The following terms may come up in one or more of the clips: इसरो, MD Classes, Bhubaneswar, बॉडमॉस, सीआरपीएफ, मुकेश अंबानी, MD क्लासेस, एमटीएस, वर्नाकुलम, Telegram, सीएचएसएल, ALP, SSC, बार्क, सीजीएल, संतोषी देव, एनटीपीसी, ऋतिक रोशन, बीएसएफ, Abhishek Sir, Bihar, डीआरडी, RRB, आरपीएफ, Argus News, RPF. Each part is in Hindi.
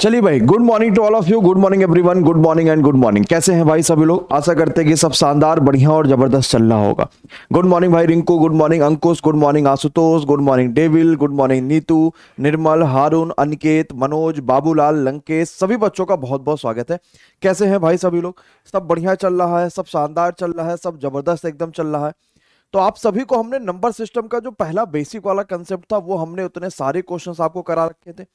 चलिए भाई, good morning to all of you, good morning everyone, good morning and good morning. कैसे हैं भाई सभी लोग? आशा करते हैं कि सब शानदार, बढ़िया और जबरदस्त चल रहा होगा। गुड मॉर्निंग भाई Rinku, good morning Ankush, good morning Ashutosh, good morning devil, good morning Neetu, Nirmal, Haroon, Aniket, Manoj, Babulal, Lankesh, सभी बच्चों का बहुत बहुत स्वागत है। कैसे हैं भाई सभी लोग? सब बढ़िया चल रहा है, सब शानदार चल रहा है, सब जबरदस्त एकदम चल रहा है। तो आप सभी को हमने नंबर सिस्टम का जो पहला बेसिक वाला कंसेप्ट था वो हमने उतने सारे क्वेश्चंस आपको करा रखे थे।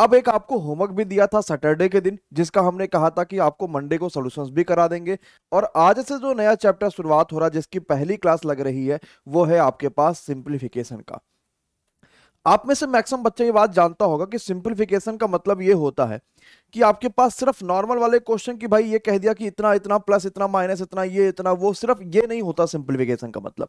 अब एक आपको होमवर्क भी दिया था सैटरडे के दिन, जिसका हमने कहा था कि आपको मंडे को सॉल्यूशंस भी करा देंगे। और आज से जो नया चैप्टर शुरुआत हो रहा है, जिसकी पहली क्लास लग रही है, वो है आपके पास सिंप्लीफिकेशन का। आप में से मैक्सिमम बच्चे ये बात जानता होगा कि सिंप्लीफिकेशन का मतलब ये होता है कि आपके पास सिर्फ नॉर्मल वाले क्वेश्चन की भाई ये कह दिया कि इतना इतना प्लस इतना माइनस इतना ये इतना वो, सिर्फ ये नहीं होता सिंप्लीफिकेशन का मतलब।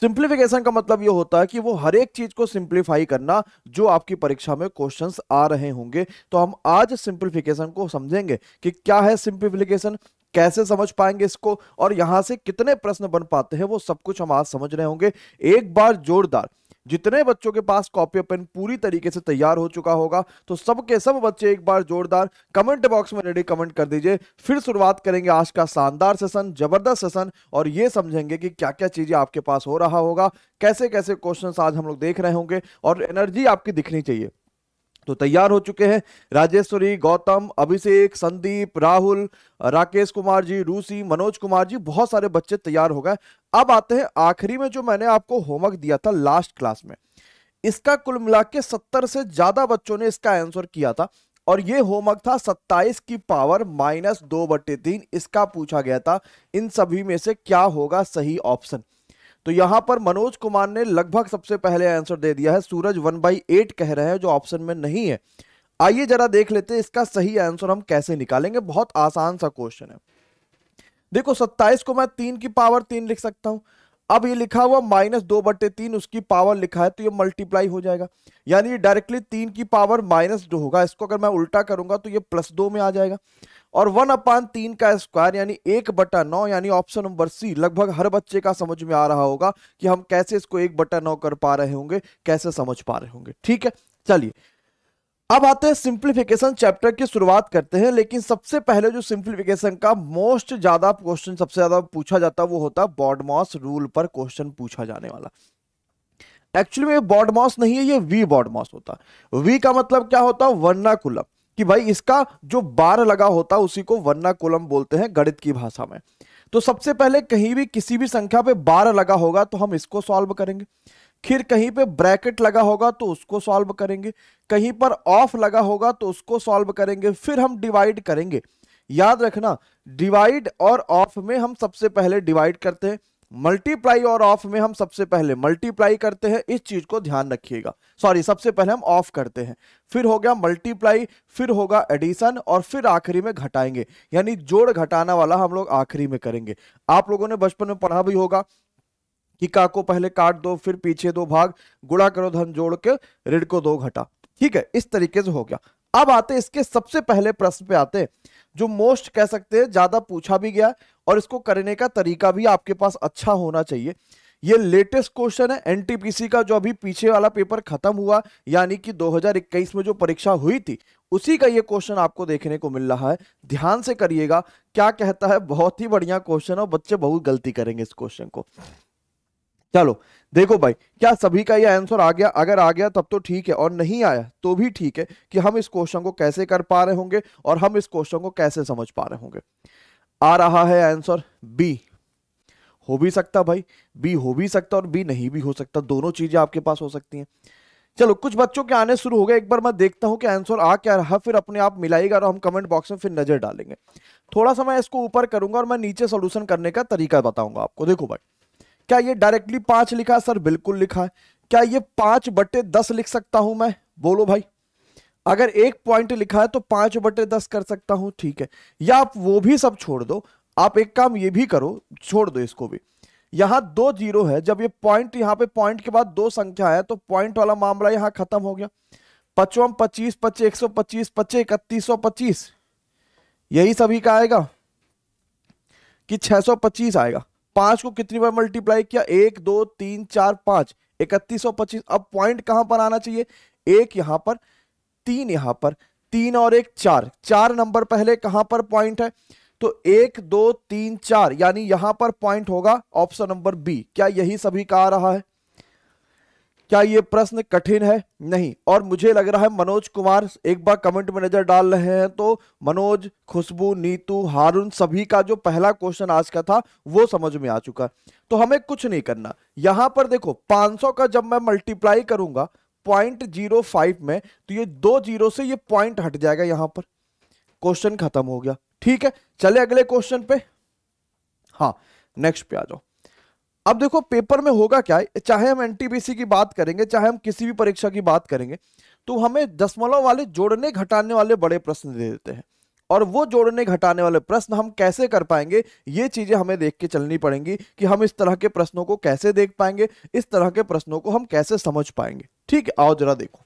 सिंप्लीफिकेशन का मतलब ये होता है कि वो हर एक चीज को सिंप्लीफाई करना जो आपकी परीक्षा में क्वेश्चंस आ रहे होंगे। तो हम आज सिंप्लीफिकेशन को समझेंगे कि क्या है सिंप्लीफिकेशन, कैसे समझ पाएंगे इसको, और यहाँ से कितने प्रश्न बन पाते हैं, वो सब कुछ हम आज समझ रहे होंगे एक बार जोरदार। जितने बच्चों के पास कॉपी पेन पूरी तरीके से तैयार हो चुका होगा, तो सबके सब बच्चे एक बार जोरदार कमेंट बॉक्स में रेडी कमेंट कर दीजिए। फिर शुरुआत करेंगे आज का शानदार सेशन, जबरदस्त सेशन, और ये समझेंगे कि क्या क्या चीजें आपके पास हो रहा होगा, कैसे कैसे क्वेश्चंस आज हम लोग देख रहे होंगे, और एनर्जी आपकी दिखनी चाहिए। तो तैयार हो चुके हैं राजेश्वरी, गौतम, अभिषेक, संदीप, राहुल, राकेश कुमार जी, रूसी, मनोज कुमार जी, बहुत सारे बच्चे तैयार हो गए। अब आते हैं आखिरी में जो मैंने आपको होमवर्क दिया था लास्ट क्लास में, इसका कुल मिला के 70 से ज्यादा बच्चों ने इसका आंसर किया था। और ये होमवर्क था 27 की पावर -2/3, इसका पूछा गया था इन सभी में से क्या होगा सही ऑप्शन। तो यहां पर मनोज कुमार ने लगभग सबसे पहले आंसर दे दिया है, सूरज 1/8 कह रहे हैं जो ऑप्शन में नहीं है। आइए जरा देख लेते हैं इसका सही आंसर हम कैसे निकालेंगे। बहुत आसान सा क्वेश्चन है। देखो 27 को मैं 3 की पावर 3 लिख सकता हूं। अब ये लिखा हुआ -2/3 उसकी पावर लिखा है, तो ये मल्टीप्लाई हो जाएगा, यानी ये डायरेक्टली 3 की पावर -2 होगा। इसको अगर मैं उल्टा करूंगा तो ये +2 में आ जाएगा। और 1/3 का स्क्वायर यानी 1/9, यानी ऑप्शन नंबर सी लगभग हर बच्चे का समझ में आ रहा होगा कि हम कैसे इसको 1/9 कर पा रहे होंगे, कैसे समझ पा रहे होंगे। ठीक है, चलिए अब आते हैं सिंप्लीफिकेशन चैप्टर की शुरुआत करते हैं। लेकिन सबसे पहले जो सिंप्लीफिकेशन का मोस्ट ज्यादा क्वेश्चन सबसे ज्यादा पूछा जाता है वो होता है बॉडमॉस रूल पर क्वेश्चन पूछा जाने वाला। एक्चुअली में बॉडमॉस नहीं है, ये वी बॉडमॉस होता है। वी का मतलब क्या होता है? वर्नाकुलम, कि भाई इसका जो बार लगा होता है उसी को वर्नाकुलम बोलते हैं गणित की भाषा में। तो सबसे पहले कहीं भी किसी भी संख्या पे बार लगा होगा तो हम इसको सॉल्व करेंगे, फिर कहीं पे ब्रैकेट लगा होगा तो उसको सॉल्व करेंगे, कहीं पर ऑफ लगा होगा तो उसको सॉल्व करेंगे, फिर हम डिवाइड करेंगे। याद रखना, डिवाइड और ऑफ में हम सबसे पहले डिवाइड करते हैं, मल्टीप्लाई और ऑफ में हम सबसे पहले मल्टीप्लाई करते हैं, इस चीज को ध्यान रखिएगा। सॉरी, सबसे पहले हम ऑफ करते हैं, फिर हो गया मल्टीप्लाई, फिर होगा एडिशन, और फिर आखिरी में घटाएंगे, यानी जोड़ घटाना वाला हम लोग आखिरी में करेंगे। आप लोगों ने बचपन में पढ़ा भी होगा कि का को पहले काट दो, फिर पीछे दो भाग, गुणा करो धन जोड़ के, ऋण को दो घटा। ठीक है, इस तरीके से हो गया। अब आते इसके सबसे पहले प्रश्न पे आते हैं जो मोस्ट कह सकते हैं ज्यादा पूछा भी गया, और इसको करने का तरीका भी आपके पास अच्छा होना चाहिए। ये लेटेस्ट क्वेश्चन है एनटीपीसी का, जो अभी पीछे वाला पेपर खत्म हुआ, यानी कि 2021 में जो परीक्षा हुई थी उसी का ये क्वेश्चन आपको देखने को मिल रहा है। ध्यान से करिएगा क्या कहता है, बहुत ही बढ़िया क्वेश्चन है, बच्चे बहुत गलती करेंगे इस क्वेश्चन को। चलो देखो भाई, क्या सभी का ये आंसर आ गया? अगर आ गया तब तो ठीक है, और नहीं आया तो भी ठीक है कि हम इस क्वेश्चन को कैसे कर पा रहे होंगे और हम इस क्वेश्चन को कैसे समझ पा रहे होंगे। आ रहा है आंसर बी, हो भी सकता भाई, बी हो भी सकता और बी नहीं भी हो सकता, दोनों चीजें आपके पास हो सकती हैं। चलो कुछ बच्चों के आने शुरू हो गए, एक बार मैं देखता हूं कि आंसर आ क्या रहा, फिर अपने आप मिलाएगा और हम कमेंट बॉक्स में फिर नजर डालेंगे। थोड़ा सा मैं इसको ऊपर करूंगा और मैं नीचे सोल्यूशन करने का तरीका बताऊंगा आपको। देखो भाई, क्या ये डायरेक्टली 5 लिखा? सर बिल्कुल लिखा है। क्या ये 5/10 लिख सकता हूं मैं? बोलो भाई, अगर 1 पॉइंट लिखा है तो 5/10 कर सकता हूं, ठीक है। या आप वो भी सब छोड़ दो, आप एक काम ये भी करो, छोड़ दो इसको भी। यहां 2 जीरो है, जब ये पॉइंट, यहाँ पे पॉइंट के बाद 2 संख्या है तो पॉइंट वाला मामला यहाँ खत्म हो गया। 55, 25, 125, 25, 31, 3125, यही सभी का आएगा कि 625 आएगा। 5 को कितनी बार मल्टीप्लाई किया? 1, 2, 3, 4, 5, 3125। अब पॉइंट कहां पर आना चाहिए? 1 यहां पर, 3 यहां पर, तीन और एक चार, चार नंबर पहले कहां पर पॉइंट है, तो 1 2 3 4 यानी यहां पर पॉइंट होगा ऑप्शन नंबर बी। क्या यही सभी का आ रहा है? क्या ये प्रश्न कठिन है? नहीं। और मुझे लग रहा है मनोज कुमार एक बार कमेंट में नजर डाल रहे हैं तो मनोज, खुशबू, नीतू, हारून सभी का जो पहला क्वेश्चन आज का था वो समझ में आ चुका। तो हमें कुछ नहीं करना। यहां पर देखो 500 का जब मैं मल्टीप्लाई करूंगा 0.05 में तो ये 2 0 से ये पॉइंट हट जाएगा, यहां पर क्वेश्चन खत्म हो गया। ठीक है, चले अगले क्वेश्चन पे। हाँ, नेक्स्ट पे आ जाओ। अब देखो पेपर में होगा क्या, चाहे हम एनटीपीसी की बात करेंगे चाहे हम किसी भी परीक्षा की बात करेंगे तो हमें दशमलव वाले जोड़ने घटाने वाले बड़े प्रश्न दे देते हैं, और वो जोड़ने घटाने वाले प्रश्न हम कैसे कर पाएंगे ये चीजें हमें देख के चलनी पड़ेंगी कि हम इस तरह के प्रश्नों को कैसे देख पाएंगे, इस तरह के प्रश्नों को हम कैसे समझ पाएंगे। ठीक है, आओ जरा देखो।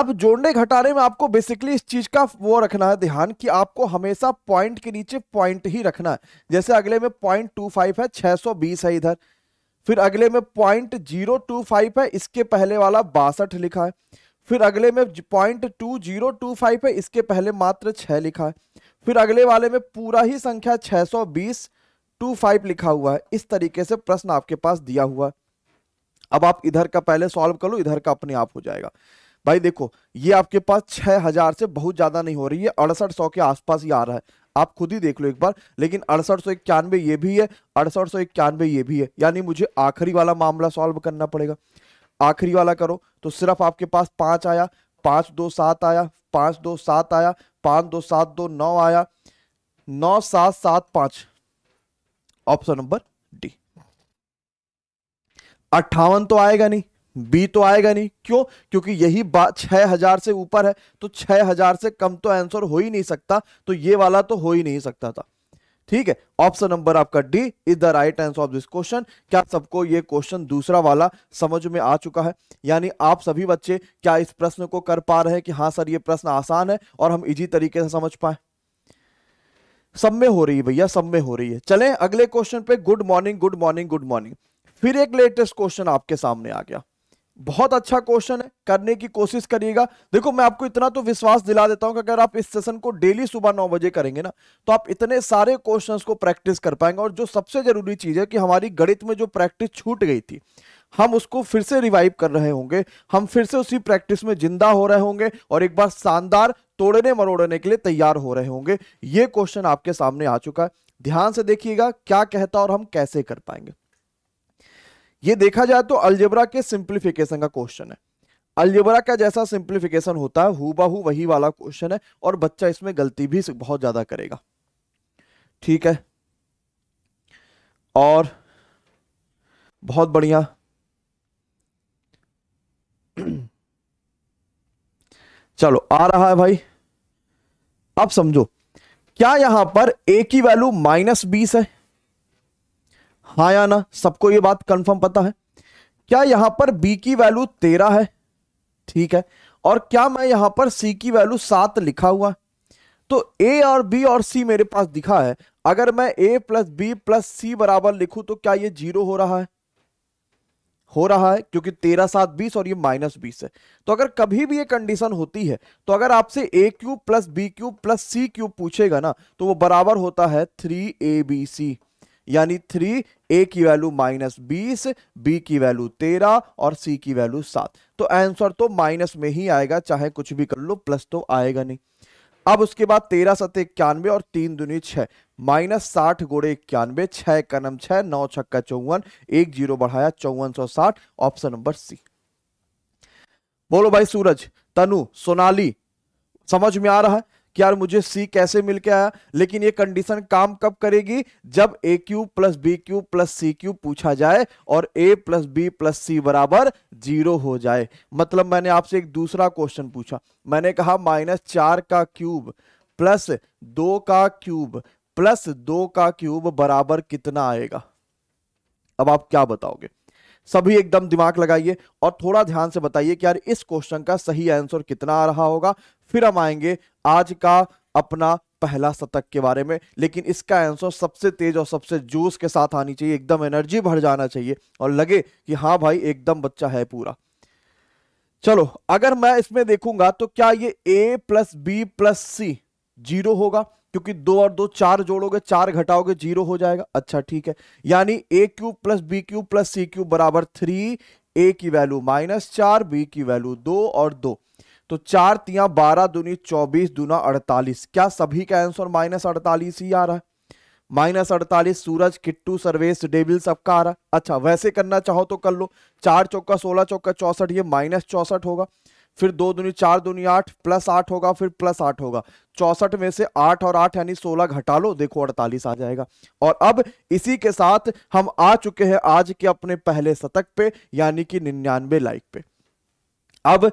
अब जोड़ने घटाने में आपको बेसिकली इस चीज का वो रखना है ध्यान कि आपको हमेशा पॉइंट के नीचे पॉइंट ही रखना है। जैसे अगले में 0.25 है, 620 है इधर, फिर अगले में 0.025 है, इसके पहले वाला 62 लिखा है, फिर अगले में 0.2025 है, इसके पहले मात्र 6 लिखा है, फिर अगले वाले में पूरा ही संख्या 62025 लिखा हुआ है। इस तरीके से प्रश्न आपके पास दिया हुआ है। अब आप इधर का पहले सॉल्व कर लो, इधर का अपने आप हो जाएगा। भाई देखो ये आपके पास 6000 से बहुत ज्यादा नहीं हो रही है, 6800 के आसपास ही आ रहा है, आप खुद ही देख लो एक बार। लेकिन 6891 ये भी है, 6891 ये भी है, यानी मुझे आखिरी वाला मामला सॉल्व करना पड़ेगा। आखिरी वाला करो तो सिर्फ आपके पास 5 आया, 527 आया, 527 आया, 52729 आया, 9775 ऑप्शन नंबर डी। 58 तो आएगा नहीं, बी तो आएगा नहीं, क्यों? क्योंकि यही बात 6000 से ऊपर है तो 6000 से कम तो आंसर हो ही नहीं सकता, तो ये वाला तो हो ही नहीं सकता था। ठीक है, ऑप्शन नंबर आपका D is the right answer of this question. क्या सबको ये क्वेश्चन दूसरा वाला समझ में आ चुका है? यानी आप सभी बच्चे क्या इस प्रश्न को कर पा रहे हैं कि हाँ सर ये प्रश्न आसान है और हम इजी तरीके से समझ पाए? सब में हो रही है भैया, सब में हो रही है। चलें अगले क्वेश्चन पे। Good morning, good morning, good morning. फिर एक लेटेस्ट क्वेश्चन आपके सामने आ गया। बहुत अच्छा क्वेश्चन है, करने की कोशिश करिएगा। देखो मैं आपको इतना तो विश्वास दिला देता हूं कि अगर आप इस सेशन को डेली सुबह 9 बजे करेंगे ना तो आप इतने सारे क्वेश्चंस को प्रैक्टिस कर पाएंगे। और जो सबसे जरूरी चीज है कि हमारी गणित में जो प्रैक्टिस छूट गई थी हम उसको फिर से रिवाइव कर रहे होंगे, हम फिर से उसी प्रैक्टिस में जिंदा हो रहे होंगे और एक बार शानदार तोड़ने मरोड़ने के लिए तैयार हो रहे होंगे। ये क्वेश्चन आपके सामने आ चुका है, ध्यान से देखिएगा क्या कहता है और हम कैसे कर पाएंगे। ये देखा जाए तो अलजेब्रा के सिंप्लीफिकेशन का क्वेश्चन है। अलजेब्रा का जैसा सिंप्लीफिकेशन होता है हूबहू वही वाला क्वेश्चन है, और बच्चा इसमें गलती भी बहुत ज्यादा करेगा। ठीक है, और बहुत बढ़िया। चलो आ रहा है भाई, अब समझो क्या यहां पर a की वैल्यू -20 है? हाँ या ना? सबको ये बात कंफर्म पता है। क्या यहां पर बी की वैल्यू 13 है? ठीक है, और क्या मैं यहां पर सी की वैल्यू 7 लिखा हुआ है? तो ए और बी और सी मेरे पास दिखा है, अगर मैं a+b+c बराबर लिखूं तो क्या ये 0 हो रहा है? हो रहा है, क्योंकि 13 7 20 और ये -20 है। तो अगर कभी भी ये कंडीशन होती है तो अगर आपसे a³ + b³ + c³ पूछेगा ना तो वो बराबर होता है 3abc, यानी 3a की वैल्यू -20, b की वैल्यू 13 और c की वैल्यू 7। तो आंसर तो माइनस में ही आएगा, चाहे कुछ भी कर लो, प्लस तो आएगा नहीं। अब उसके बाद 13 7 91 और 3 दूनी 6, -60 × 91, 6 × 6, 9 × 54, 10 बढ़ाया 5460 ऑप्शन नंबर सी। बोलो भाई सूरज, तनु, सोनाली, समझ में आ रहा है कि यार मुझे C कैसे मिल के आया? लेकिन ये कंडीशन काम कब करेगी? जब a³ + b³ + c³ पूछा जाए और a + b + c बराबर 0 हो जाए। मतलब मैंने आपसे एक दूसरा क्वेश्चन पूछा, मैंने कहा -4 का क्यूब + 2 का क्यूब + 2 का क्यूब बराबर कितना आएगा? अब आप क्या बताओगे? सभी एकदम दिमाग लगाइए और थोड़ा ध्यान से बताइए कि यार इस क्वेश्चन का सही आंसर कितना आ रहा होगा। फिर हम आएंगे आज का अपना पहला शतक के बारे में, लेकिन इसका आंसर सबसे तेज और सबसे जोश के साथ आनी चाहिए, एकदम एनर्जी भर जाना चाहिए और लगे कि हाँ भाई एकदम बच्चा है पूरा। चलो अगर मैं इसमें देखूंगा तो क्या ये a plus B plus C zero होगा, क्योंकि दो और दो चार जोड़ोगे, चार घटाओगे जीरो हो जाएगा। अच्छा ठीक है, यानी A cube plus B cube plus C cube बराबर 3, ए की वैल्यू -4, बी की वैल्यू 2 और 2। तो 4 × 12 × 24 × 48, क्या सभी का आंसर -48 ही आ रहा है? -48 सूरज, किट्टू, सर्वेश, डेविल सबका आ रहा है। अच्छा वैसे करना चाहो तो कर लो, 4 × 4 = 16, 4 × 4 = 64, ये -64 होगा, फिर 2 दूनी 4, 2 दूनी 8, +8 होगा, फिर +8 होगा। 64 में से 8 और 8 यानी 16 घटा लो, देखो 48 आ जाएगा। और अब इसी के साथ हम आ चुके हैं आज के अपने पहले शतक पे, यानी कि 99 लाइक पे। अब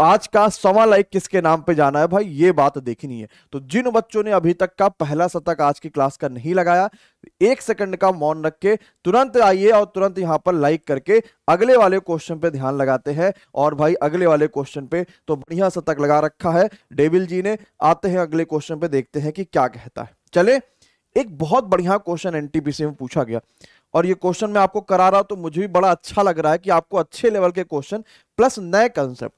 आज का 100वां लाइक किसके नाम पे जाना है भाई, ये बात देखनी है। तो जिन बच्चों ने अभी तक का पहला शतक आज की क्लास का नहीं लगाया, 1 सेकंड का मौन रख के तुरंत आइए और तुरंत यहाँ पर लाइक करके अगले वाले क्वेश्चन पे ध्यान लगाते हैं। और भाई अगले वाले क्वेश्चन पे तो बढ़िया शतक लगा रखा है डेविल जी ने। आते हैं अगले क्वेश्चन पे, देखते हैं कि क्या कहता है। चले, एक बहुत बढ़िया क्वेश्चन एनटीपीसी में पूछा गया, और ये क्वेश्चन मैं आपको करा रहा हूं तो मुझे भी बड़ा अच्छा लग रहा है कि आपको अच्छे लेवल के क्वेश्चन प्लस नए कंसेप्ट।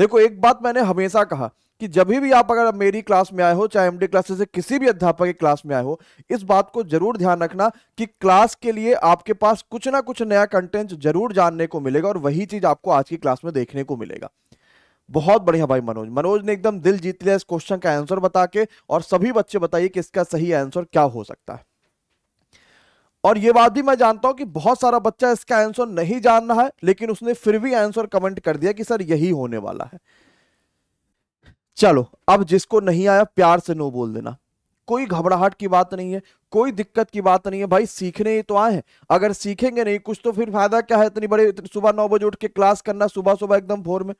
देखो एक बात मैंने हमेशा कहा कि जब भी आप अगर मेरी क्लास में आए हो, चाहे एमडी क्लासेस से किसी भी अध्यापक की क्लास में आए हो, इस बात को जरूर ध्यान रखना कि क्लास के लिए आपके पास कुछ ना कुछ नया कंटेंट जरूर जानने को मिलेगा, और वही चीज आपको आज की क्लास में देखने को मिलेगा। बहुत बढ़िया भाई मनोज ने एकदम दिल जीत लिया इस क्वेश्चन का आंसर बता के। और सभी बच्चे बताइए कि इसका सही आंसर क्या हो सकता है। और ये बात भी मैं जानता हूं कि बहुत सारा बच्चा इसका आंसर नहीं जान रहा है, लेकिन उसने फिर भी आंसर कमेंट कर दिया कि सर यही होने वाला है। चलो अब जिसको नहीं आया प्यार से नो बोल देना, कोई घबराहट की बात नहीं है, कोई दिक्कत की बात नहीं है भाई, सीखने ही तो आए हैं। अगर सीखेंगे नहीं कुछ तो फिर फायदा क्या है इतनी बड़ी सुबह 9 बजे उठ के क्लास करना, सुबह सुबह एकदम भोर में,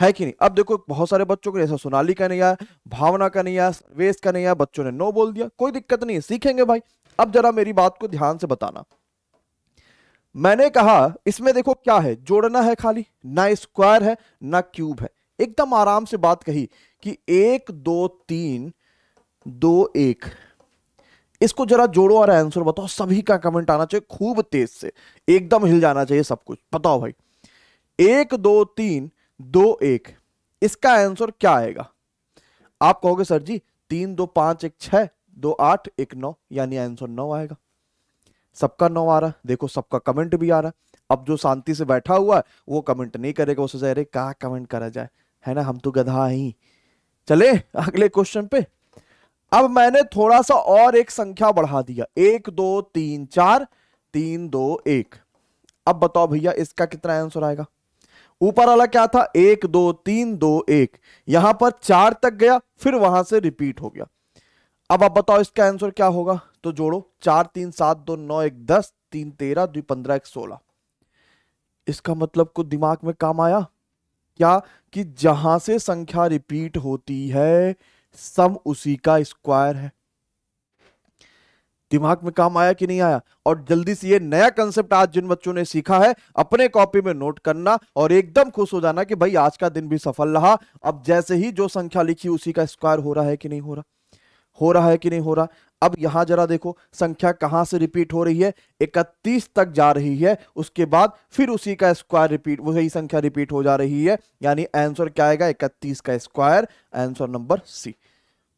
है कि नहीं। अब देखो बहुत सारे बच्चों को, जैसा सोनाली का नहीं आया, भावना का नहीं आया, सर्वेश का नहीं आया, बच्चों ने नो बोल दिया, कोई दिक्कत नहीं है, सीखेंगे भाई। अब जरा मेरी बात को ध्यान से बताना, मैंने कहा इसमें देखो क्या है, जोड़ना है खाली, ना स्क्वायर है ना क्यूब है। एकदम आराम से बात कही कि 1 2 3 2 1, इसको जरा जोड़ो और आंसर बताओ। सभी का कमेंट आना चाहिए खूब तेज से, एकदम हिल जाना चाहिए सब कुछ। बताओ भाई 1 2 3 2 1, इसका आंसर क्या आएगा? आप कहोगे सर जी 3 2 5 1 6 2 8 1 9, यानी आंसर 9 आएगा। सबका 9 आ रहा है, देखो सबका कमेंट भी आ रहा है। अब जो शांति से बैठा हुआ है वो कमेंट नहीं करेगा, उसे अरे क्या कमेंट करा जाए, है ना, हम तो गधा ही। चले अगले क्वेश्चन पे। अब मैंने थोड़ा सा और एक संख्या बढ़ा दिया, 1 2 3 4 3 2 1। अब बताओ भैया इसका कितना आंसर आएगा? ऊपर वाला क्या था 1 2 3 2 1, यहां पर 4 तक गया, फिर वहां से रिपीट हो गया। अब आप बताओ इसका आंसर क्या होगा? तो जोड़ो, 4 3 7 2 9 1 10 3 13 2 15 1 16। इसका मतलब कुछ दिमाग में काम आया क्या, कि जहां से संख्या रिपीट होती है सम उसी का स्क्वायर है। दिमाग में काम आया कि नहीं आया? और जल्दी से ये नया कंसेप्ट आज जिन बच्चों ने सीखा है अपने कॉपी में नोट करना, और एकदम खुश हो जाना कि भाई आज का दिन भी सफल रहा। अब जैसे ही जो संख्या लिखी उसी का स्क्वायर हो रहा है कि नहीं हो रहा, हो रहा है कि नहीं हो रहा। अब यहां जरा देखो संख्या कहां से रिपीट हो रही है, 31 तक जा रही है, उसके बाद फिर उसी का स्क्वायर रिपीट, वही संख्या रिपीट हो जा रही है, यानी आंसर क्या आएगा? 31 का स्क्वायर, आंसर नंबर सी।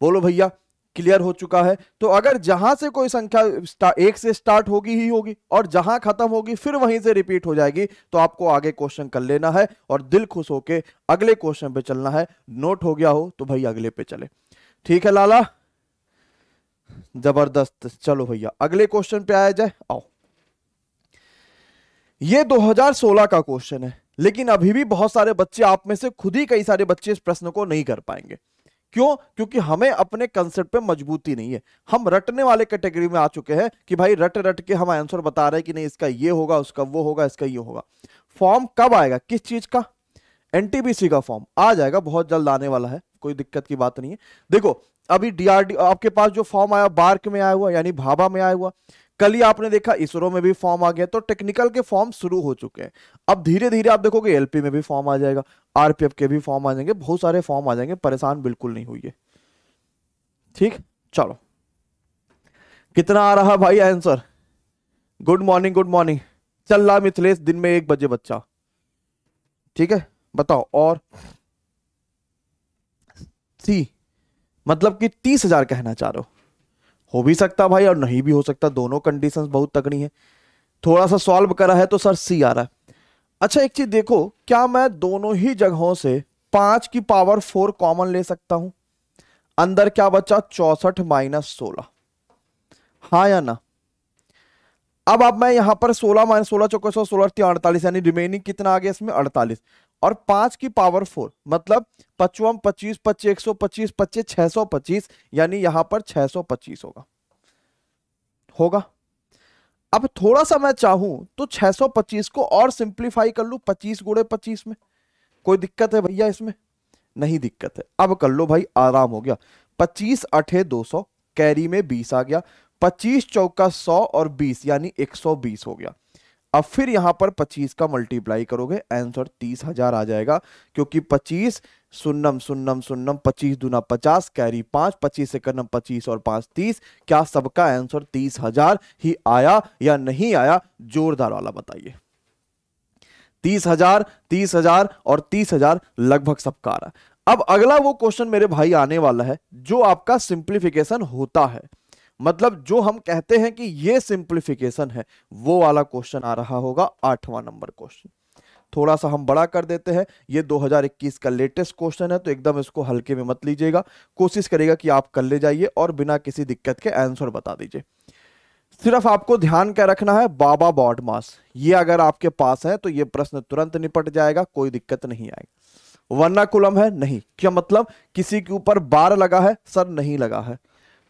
बोलो भैया क्लियर हो चुका है? तो अगर जहां से कोई संख्या 1 से स्टार्ट होगी ही होगी, और जहां खत्म होगी फिर वहीं से रिपीट हो जाएगी, तो आपको आगे क्वेश्चन कर लेना है और दिल खुश होके अगले क्वेश्चन पे चलना है। नोट हो गया हो तो भाई अगले पे चले, ठीक है लाला, जबरदस्त। चलो भैया अगले क्वेश्चन पे आया जाए, आओ। ये 2016 का क्वेश्चन है, लेकिन अभी भी बहुत सारे बच्चे, आप में से खुद ही कई सारे बच्चे इस प्रश्न को नहीं कर पाएंगे। क्यों? क्योंकि हमें अपने कंसेप्ट पे मजबूती नहीं है, हम रटने वाले कैटेगरी में आ चुके हैं कि भाई रट रट के हम आंसर बता रहे हैं कि नहीं इसका ये होगा, उसका वो होगा, इसका ये होगा। फॉर्म कब आएगा, किस चीज का? एनटीपीसी का फॉर्म आ जाएगा, बहुत जल्द आने वाला है, कोई दिक्कत की बात नहीं है। देखो अभी डीआरडी आपके पास जो फॉर्म आया बार्क में आया हुआ, यानी भाभा में आया हुआ, कल ही आपने देखा इसरो में भी फॉर्म आ गया, तो टेक्निकल के फॉर्म शुरू हो चुके हैं। अब धीरे धीरे आप देखोगे एलपी में भी फॉर्म आ जाएगा, आरपीएफ के भी फॉर्म आ जाएंगे, बहुत सारे फॉर्म आ जाएंगे, परेशान बिल्कुल नहीं हुई है। ठीक, चलो कितना आ रहा भाई answer? Good morning, good morning. चल रहा मिथिलेश, दिन में 1 बजे बच्चा, ठीक है बताओ। और सी मतलब कि 30,000 कहना चाह रहे हो भी सकता भाई और नहीं भी हो सकता, दोनों कंडीशंस बहुत तगड़ी है। थोड़ा सा सॉल्व करा है तो सर सी आ रहा है। अच्छा एक चीज देखो, क्या मैं दोनों ही जगहों से 5 की पावर 4 कॉमन ले सकता हूं? अंदर क्या बचा? 64 माइनस 16। हाँ या ना? अब मैं यहां पर 16 माइनस 16 चौके 16 48 यानी रिमेनिंग कितना आ गया इसमें 48 और 5 की पावर 4 मतलब 55 25 25 125 25 625 यानी यहां पर 625 होगा। अब थोड़ा सा मैं चाहूं तो 625 को और सिंप्लीफाई कर लूं 25 गुणे 25 में। कोई दिक्कत है भैया इसमें? नहीं दिक्कत है। अब कर लो भाई, आराम हो गया। 25 8 200 कैरी में 20 आ गया, 25 चौका 100 और 20 यानी 120 हो गया। अब फिर यहां पर 25 का मल्टीप्लाई करोगे, आंसर 30,000 आ जाएगा क्योंकि 25 शून्यम शून्यम शून्यम 25 दूना 50 कैरी 5 25 से 25 और 5 30। क्या सबका आंसर 30,000 ही आया या नहीं आया? जोरदार वाला बताइए। 30,000 30,000 और 30,000 लगभग सबका आ रहा। अब अगला वो क्वेश्चन मेरे भाई आने वाला है जो आपका सिंप्लीफिकेशन होता है, मतलब जो हम कहते हैं कि ये सिंप्लीफिकेशन है, वो वाला क्वेश्चन आ रहा होगा 8वां नंबर क्वेश्चन। थोड़ा सा हम बड़ा कर देते हैं, ये 2021 का लेटेस्ट क्वेश्चन है तो एकदम इसको हल्के में मत लीजिएगा, कोशिश करिएगा कि आप कर ले जाइए और बिना किसी दिक्कत के आंसर बता दीजिए। सिर्फ आपको ध्यान क्या रखना है, बाबा बॉड मास ये अगर आपके पास है तो ये प्रश्न तुरंत निपट जाएगा, कोई दिक्कत नहीं आएगी। वरना कुलम है नहीं, क्या मतलब किसी के ऊपर बार लगा है सर नहीं लगा है,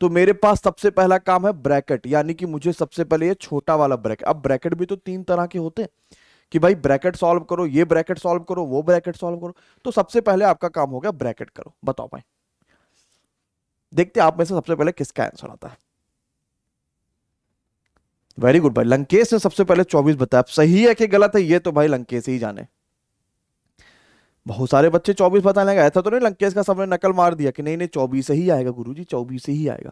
तो मेरे पास सबसे पहला काम है ब्रैकेट, यानी कि मुझे सबसे पहले ये छोटा वाला ब्रैकेट। अब ब्रैकेट भी तो 3 तरह के होते हैं कि भाई ब्रैकेट सॉल्व करो, ये ब्रैकेट सॉल्व करो, वो ब्रैकेट सॉल्व करो। तो सबसे पहले आपका काम हो गया ब्रैकेट करो। बताओ भाई, देखते हैं आप में से सबसे पहले किसका आंसर आता है। वेरी गुड भाई, लंकेश ने सबसे पहले 24 बताया। सही है कि गलत है ये तो भाई लंकेश ही जाने। बहुत सारे बच्चे 24 बताने लगे, ऐसा तो नहीं लंकेश का सबने नकल मार दिया कि नहीं 24 ही आएगा गुरुजी, 24 ही आएगा।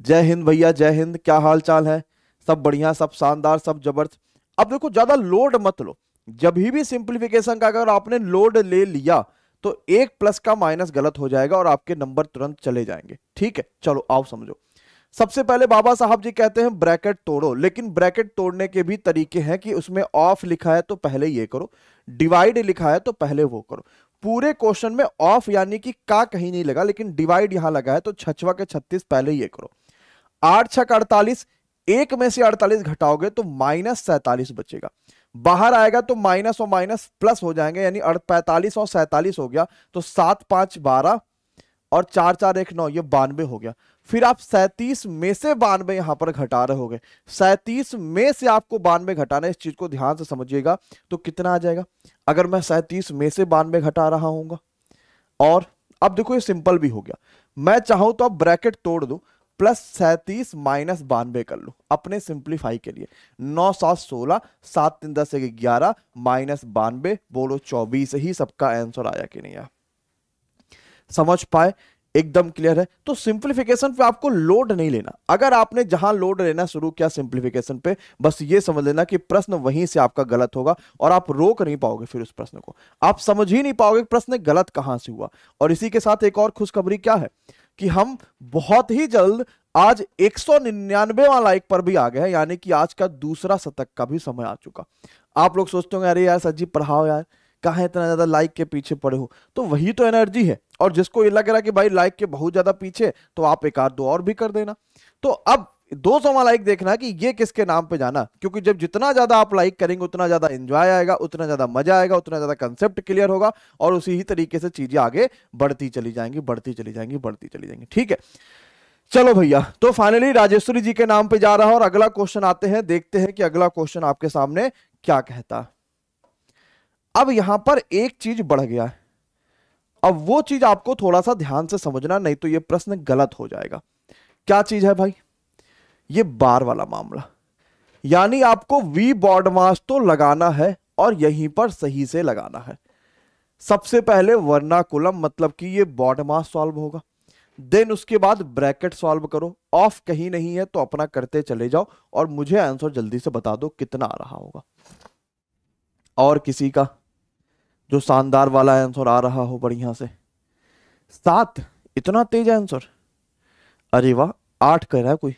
जय हिंद भैया, जय हिंद। क्या हाल चाल है? सब बढ़िया, सब शानदार, सब जबरदस्त। अब देखो ज्यादा लोड मत लो, जब भी सिंप्लीफिकेशन का अगर आपने लोड ले लिया तो 1 प्लस का माइनस गलत हो जाएगा और आपके नंबर तुरंत चले जाएंगे। ठीक है, चलो आओ समझो। सबसे पहले बाबा साहब जी कहते हैं ब्रैकेट तोड़ो, लेकिन ब्रैकेट तोड़ने के भी तरीके हैं कि उसमें ऑफ लिखा है तो पहले ये करो, डिवाइड लिखा है तो पहले वो करो। पूरे क्वेश्चन में ऑफ यानी कि का कहीं नहीं लगा, लेकिन डिवाइड यहां लगा है तो 6 के 36 पहले ये करो। 8 6 48, 1 में से 48 घटाओगे तो -47 बचेगा, बाहर आएगा तो माइनस और माइनस प्लस हो जाएंगे यानी 45 और 47 हो गया, तो 7 5 12 और 4 4 1 9 ये 92 हो गया। फिर आप 37 में से 92 यहां पर घटा रहे होगे, 37 में से आपको 92 घटाना है, इस चीज को ध्यान से समझिएगा। तो कितना आ जाएगा अगर मैं 37 में से 92 घटा रहा हूँ? और अब देखो ये सिंपल भी हो गया, मैं चाहूं तो आप ब्रैकेट तोड़ दो प्लस 37 माइनस 92 कर लो अपने सिंप्लीफाई के लिए। 9 7 16 7 3 10 11 माइनस 92, बोलो 24 ही सबका आंसर आया कि नहीं आया? समझ पाए? एकदम क्लियर है। तो सिंप्लीफिकेशन पे आपको लोड नहीं लेना, अगर आपने जहां लोड लेना शुरू किया सिंप्लीफिकेशन पे, बस ये समझ लेना कि प्रश्न वहीं से आपका गलत होगा और आप रोक नहीं पाओगे, फिर उस प्रश्न को आप समझ ही नहीं पाओगे प्रश्न गलत कहां से हुआ। और इसी के साथ एक और खुशखबरी क्या है कि हम बहुत ही जल्द आज 199वां लाइक पर भी आ गए हैं, यानी कि आज का 2वां शतक का भी समय आ चुका। आप लोग सोचते होंगे अरे यार सर जी पढ़ाओ यार, कहाँ इतना ज्यादा लाइक के पीछे पड़े हो, तो वही तो एनर्जी है। और जिसको ये लग रहा है कि भाई लाइक के बहुत ज्यादा पीछे, तो आप एक आध दो और भी कर देना। तो अब 200वां लाइक देखना कि ये किसके नाम पे जाना, क्योंकि जब जितना ज्यादा आप लाइक करेंगे उतना ज्यादा एंजॉय आएगा, उतना ज्यादा मजा आएगा, उतना ज्यादा कंसेप्ट क्लियर होगा और उसी ही तरीके से चीजें आगे बढ़ती चली जाएंगी, बढ़ती चली जाएंगी, बढ़ती चली जाएंगी। ठीक है, चलो भैया। तो फाइनली राजेश्वरी जी के नाम पे जा रहा है और अगला क्वेश्चन आते हैं, देखते हैं कि अगला क्वेश्चन आपके सामने क्या कहता है। अब यहां पर एक चीज बढ़ गया है, अब वो चीज आपको थोड़ा सा ध्यान से समझना, नहीं तो ये प्रश्न गलत हो जाएगा। क्या चीज है भाई? ये बार वाला मामला, यानी आपको वी बॉड मास तो लगाना है और यहीं पर सही से लगाना है। सबसे पहले वर्नाकुलम मतलब कि ये बॉड मास सॉल्व होगा, देन उसके बाद ब्रैकेट सॉल्व करो, ऑफ कहीं नहीं है तो अपना करते चले जाओ और मुझे आंसर जल्दी से बता दो कितना आ रहा होगा। और किसी का जो शानदार वाला आंसर आ रहा हो बढ़िया से। 7, इतना तेज आंसर, अरे वाह। 8 कह रहा है कोई।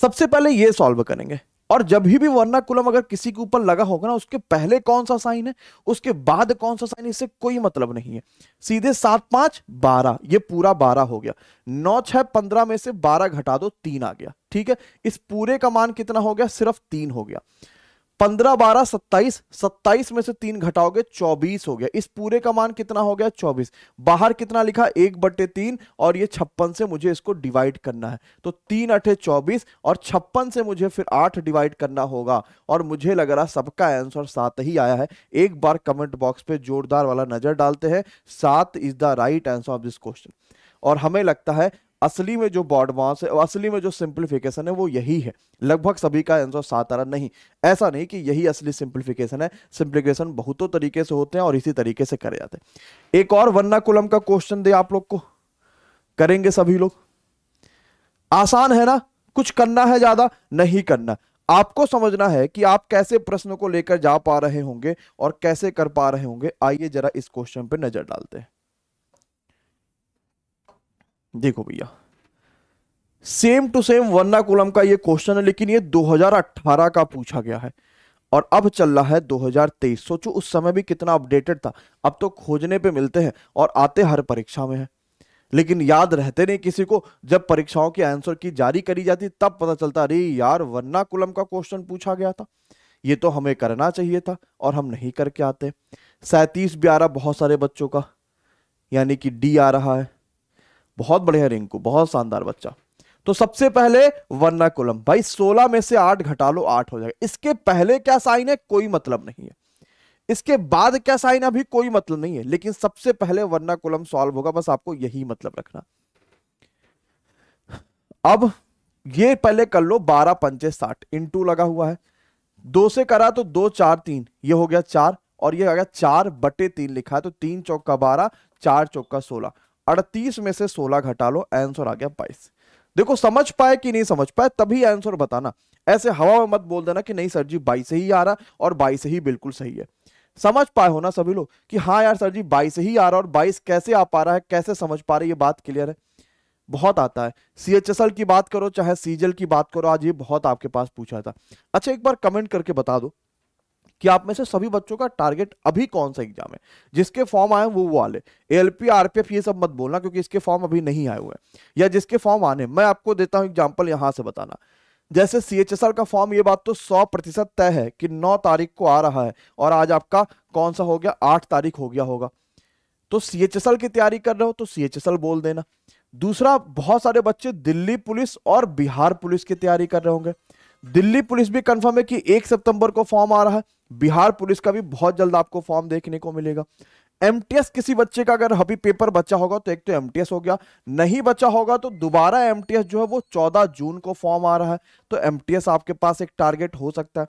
सबसे पहले ये सॉल्व करेंगे, और जब भी वर्नाकुलम अगर किसी के ऊपर लगा होगा ना, उसके पहले कौन सा साइन है उसके बाद कौन सा साइन, इससे कोई मतलब नहीं है। सीधे 7, 5, 12, ये पूरा 12 हो गया। 9, 6, 15 में से 12 घटा दो, 3 आ गया। ठीक है, इस पूरे का मान कितना हो गया, सिर्फ 3 हो गया। 15, 12, 27, 27 में से 3 घटाओगे 24 हो गया। इस पूरे का मान कितना हो गया, 24। बाहर कितना लिखा, 1/3, और ये 56 से मुझे इसको डिवाइड करना है, तो 3 8 24, और 56 से मुझे फिर 8 डिवाइड करना होगा। और मुझे लग रहा सबका आंसर 7 ही आया है। एक बार कमेंट बॉक्स पे जोरदार वाला नजर डालते हैं, 7 is the right answer of this question. और हमें लगता है असली में जो बॉडवास है, असली में जो सिंप्लीफिकेशन है वो यही है। लगभग सभी का आंसर 7 आ रहा, नहीं ऐसा नहीं कि यही असली सिंप्लीफिकेशन है। सिंप्लीफिकेशन बहुतों तरीके से होते हैं और इसी तरीके से करे जाते हैं। एक और वर्नाकुलम का क्वेश्चन दे आप लोग को, करेंगे सभी लोग। आसान है ना, कुछ करना है ज्यादा नहीं करना। आपको समझना है कि आप कैसे प्रश्न को लेकर जा पा रहे होंगे और कैसे कर पा रहे होंगे। आइए जरा इस क्वेश्चन पर नजर डालते हैं। देखो भैया, सेम टू सेम वर्नाकुलम का ये क्वेश्चन है, लेकिन ये 2018 का पूछा गया है और अब चल रहा है 2023। सोचो उस समय भी कितना अपडेटेड था। अब तो खोजने पे मिलते हैं और आते हर परीक्षा में है, लेकिन याद रहते नहीं किसी को। जब परीक्षाओं के आंसर की जारी करी जाती तब पता चलता, अरे यार वर्नाकुलम का क्वेश्चन पूछा गया था, ये तो हमें करना चाहिए था और हम नहीं करके आते। 37 भी आ रहा बहुत सारे बच्चों का, यानी कि डी आ रहा है। बहुत बढ़िया रिंकू, बहुत शानदार बच्चा। तो सबसे पहले वर्नाकुलम भाई, 16 में से 8 घटा लो, 8 हो जाएगा। इसके पहले क्या साइन है कोई मतलब नहीं है, इसके बाद क्या साइन है अभी कोई मतलब नहीं है, लेकिन सबसे पहले वर्नाकुलम सॉल्व होगा, बस आपको यही मतलब रखना। अब ये पहले कर लो, 12 पंचे 60, इंटू लगा हुआ है। 2 से करा तो 2 4 3, ये हो गया 4, और ये हो गया 4/3 लिखा है, तो 3 चौका 12, 4 चौका 16। 38 में से 16 घटा लो, आंसर आ गया 22। देखो समझ पाए कि नहीं समझ पाए तभी आंसर बताना, ऐसे हवा में मत बोल देना कि नहीं सर जी 22 ही आ रहा और 22 ही बिल्कुल सही है। समझ पाए हो ना सभी लोग कि हाँ यार सर जी 22 ही आ रहा, और 22 कैसे आ पा रहा है, कैसे समझ पा रहे, ये बात क्लियर है। बहुत आता है, CHSL की बात करो चाहे सीजल की बात करो, आज ये बहुत आपके पास पूछा था। अच्छा एक बार कमेंट करके बता दो कि आप में से सभी बच्चों का टारगेट अभी कौन सा एग्जाम है, जिसके फॉर्म आए वो वाले। ALP RPF ये सब मत बोलना क्योंकि इसके फॉर्म अभी नहीं आए हुए हैं, या जिसके फॉर्म आने। मैं आपको देता हूं एग्जांपल, यहां से बताना। जैसे CHSL का फॉर्म, ये बात तो 100% तय है कि 9 तारीख को आ रहा है, और आज आपका कौन सा हो गया, 8 तारीख हो गया होगा। तो CHSL की तैयारी कर रहे हो तो CHSL बोल देना। दूसरा, बहुत सारे बच्चे दिल्ली पुलिस और बिहार पुलिस की तैयारी कर रहे होंगे। दिल्ली पुलिस भी कंफर्म है कि 1 सितंबर को फॉर्म आ रहा है, बिहार पुलिस का भी बहुत जल्द आपको फॉर्म देखने को मिलेगा। MTS किसी बच्चे का अगर अभी पेपर बचा होगा तो एक तो MTS हो गया, नहीं बचा होगा तो दोबारा MTS जो है वो 14 जून को फॉर्म आ रहा है, तो MTS आपके पास एक टारगेट हो सकता है।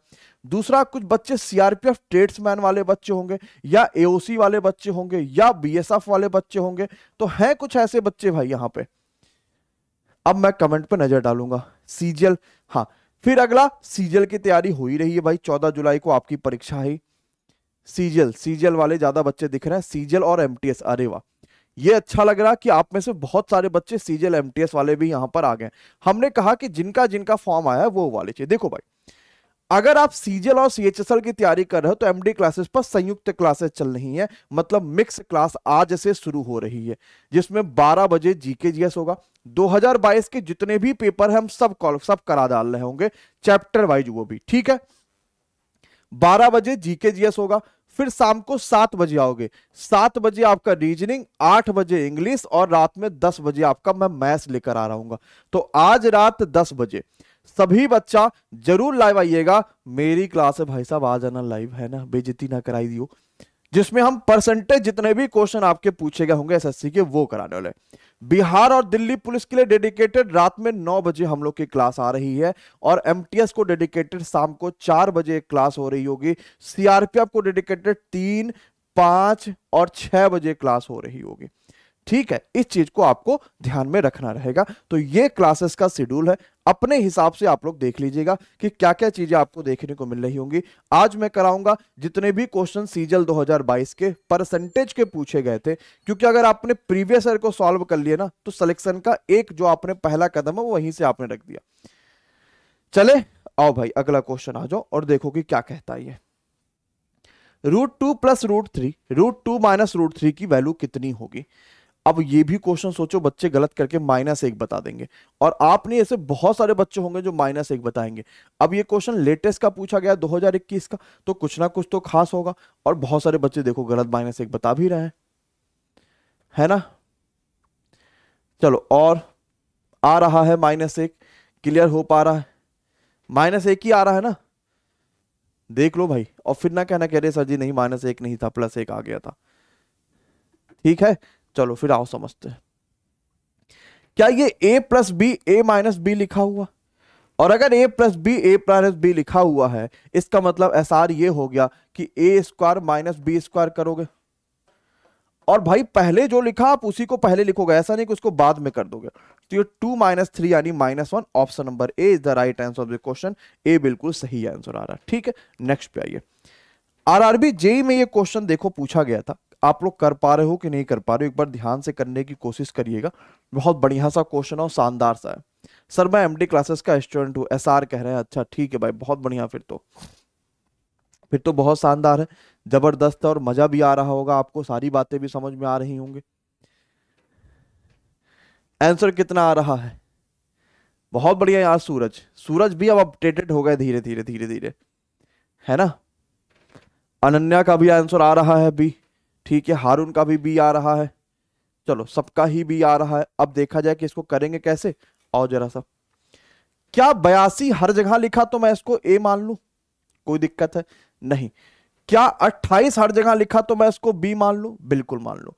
दूसरा, कुछ बच्चे CRPF ट्रेड्समैन वाले बच्चे होंगे, या AOC वाले बच्चे होंगे, या BSF वाले बच्चे होंगे, तो हैं कुछ ऐसे बच्चे भाई यहाँ पे। अब मैं कमेंट पर नजर डालूंगा। सीजीएल, हाँ फिर अगला सीजीएल की तैयारी हो ही रही है भाई, 14 जुलाई को आपकी परीक्षा है। सीजीएल वाले ज्यादा बच्चे दिख रहे हैं, सीजीएल और MTS, अरे वाह ये अच्छा लग रहा कि आप में से बहुत सारे बच्चे सीजीएल MTS वाले भी यहां पर आ गए। हमने कहा कि जिनका जिनका फॉर्म आया है वो वाले चाहिए। देखो भाई, अगर आप सीजीएल और CHSL की तैयारी कर रहे हो तो MD क्लासेस पर संयुक्त क्लासेस चल रही है, मतलब मिक्स क्लास आज से शुरू हो रही है, जिसमें 12 बजे GK GS होगा। 2022 के जितने भी पेपर हैं हम सब करा डाल रहे होंगे, चैप्टर वाइज वो भी, ठीक है। 12 बजे GK GS होगा, फिर शाम को 7 बजे आओगे, 7 बजे आपका रीजनिंग, 8 बजे इंग्लिश, और रात में 10 बजे आपका मैं मैथ्स लेकर आ रहा हूँ। तो आज रात 10 बजे सभी बच्चा जरूर लाइव आइएगा। मेरी क्लास है भाई साहब, आज आना लाइव, है ना, बेइज्जती ना कराई दियो, जिसमें हम परसेंटेज जितने भी क्वेश्चन आपके पूछे गए होंगे SSC के वो कराने वाले। बिहार और दिल्ली पुलिस के लिए डेडिकेटेड रात में 9 बजे हम लोग की क्लास आ रही है, और MTS को डेडिकेटेड शाम को 4 बजे क्लास हो रही होगी। CRPF को डेडिकेटेड 3, 5 और 6 बजे क्लास हो रही होगी। ठीक है, इस चीज को आपको ध्यान में रखना रहेगा। तो ये क्लासेस का शेड्यूल है, अपने हिसाब से आप लोग देख लीजिएगा कि क्या क्या चीजें आपको देखने को मिल रही होंगी। आज मैं कराऊंगा जितने भी क्वेश्चन सीजल 2022 के परसेंटेज के पूछे गए थे, क्योंकि अगर आपने प्रीवियस ईयर को सॉल्व कर लिया ना तो सिलेक्शन का एक जो आपने पहला कदम है वो वहीं से आपने रख दिया। चले आओ भाई अगला क्वेश्चन आ जाओ और देखो कि क्या कहता है ये। √2 + √3 √2 - √3 की वैल्यू कितनी होगी। अब ये भी क्वेश्चन सोचो बच्चे गलत करके -1 बता देंगे, और आपने ऐसे बहुत सारे बच्चे होंगे जो -1 बताएंगे। अब ये क्वेश्चन लेटेस्ट का पूछा गया 2021 का, तो कुछ ना कुछ तो खास होगा, और बहुत सारे बच्चे देखो गलत -1 बता भी रहे हैं, है ना। चलो और आ रहा है -1, क्लियर हो पा रहा है, -1 ही आ रहा है ना, देख लो भाई। और फिर ना कहना कह रहे सर जी नहीं -1 नहीं था, +1 आ गया था। ठीक है चलो फिर आओ समझते हैं। क्या ये A + B A - B लिखा हुआ, और अगर A + B A - B लिखा हुआ है इसका मतलब SR ये हो गया कि A² - B² करोगे, और भाई पहले जो लिखा आप उसी को पहले लिखोगे, ऐसा नहीं कि उसको बाद में कर दोगे। तो ये 2 - 3 यानी -1। Option number A is the right answer of the question. A बिल्कुल सही आंसर आ रहा है। ठीक है नेक्स्ट पे आइए। RRB JEE में ये क्वेश्चन देखो पूछा गया था, आप लोग कर पा रहे हो कि नहीं कर पा रहे हो एक बार ध्यान से करने की कोशिश करिएगा। बहुत बढ़िया सा क्वेश्चन और शानदार सा है। सर मैं MD क्लासेस का स्टूडेंट हूं, SR कह रहे हैं। अच्छा ठीक है भाई बहुत बढ़िया, फिर तो बहुत शानदार है, जबरदस्त है, और मजा भी आ रहा होगा आपको, सारी बातें भी समझ में आ रही होंगी। आंसर कितना आ रहा है, बहुत बढ़िया यार। सूरज भी अब अपडेटेड हो गए धीरे धीरे, है ना। अनन्या का भी आंसर आ रहा है B, ठीक है। हारून का भी B आ रहा है, चलो सबका ही B आ रहा है। अब देखा जाए कि इसको करेंगे कैसे। और जरा सा, क्या 82 हर जगह लिखा तो मैं इसको A मान लूं, कोई दिक्कत है नहीं। क्या 28 हर जगह लिखा तो मैं इसको B मान लूं, बिल्कुल मान लूं।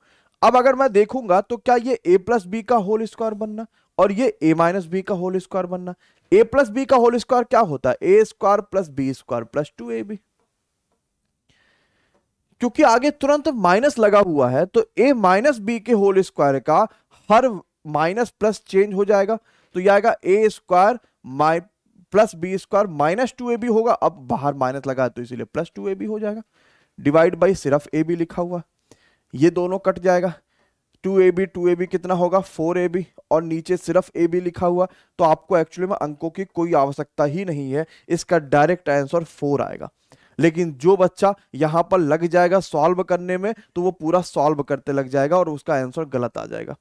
अब अगर मैं देखूंगा तो क्या ये A + B का होल स्क्वायर बनना और ये A - B का होल स्क्वायर बनना। A + B का होल स्क्वायर क्या होता है, A² + B² + 2AB। क्योंकि आगे तुरंत माइनस लगा हुआ है तो A - B के होल स्क्वायर का हर माइनस प्लस चेंज हो जाएगा, तो यह आएगा A² + B² - 2AB होगा। अब बाहर माइनस लगा है तो इसीलिए +2AB हो जाएगा, डिवाइड बाई सिर्फ AB लिखा हुआ, ये दोनों कट जाएगा। 2AB कितना होगा 4AB, और नीचे सिर्फ AB लिखा हुआ, तो आपको एक्चुअली में अंकों की कोई आवश्यकता ही नहीं है, इसका डायरेक्ट आंसर 4 आएगा। लेकिन जो बच्चा यहां पर लग जाएगा सॉल्व करने में तो वो पूरा सॉल्व करते लग जाएगा और उसका आंसर गलत आ जाएगा।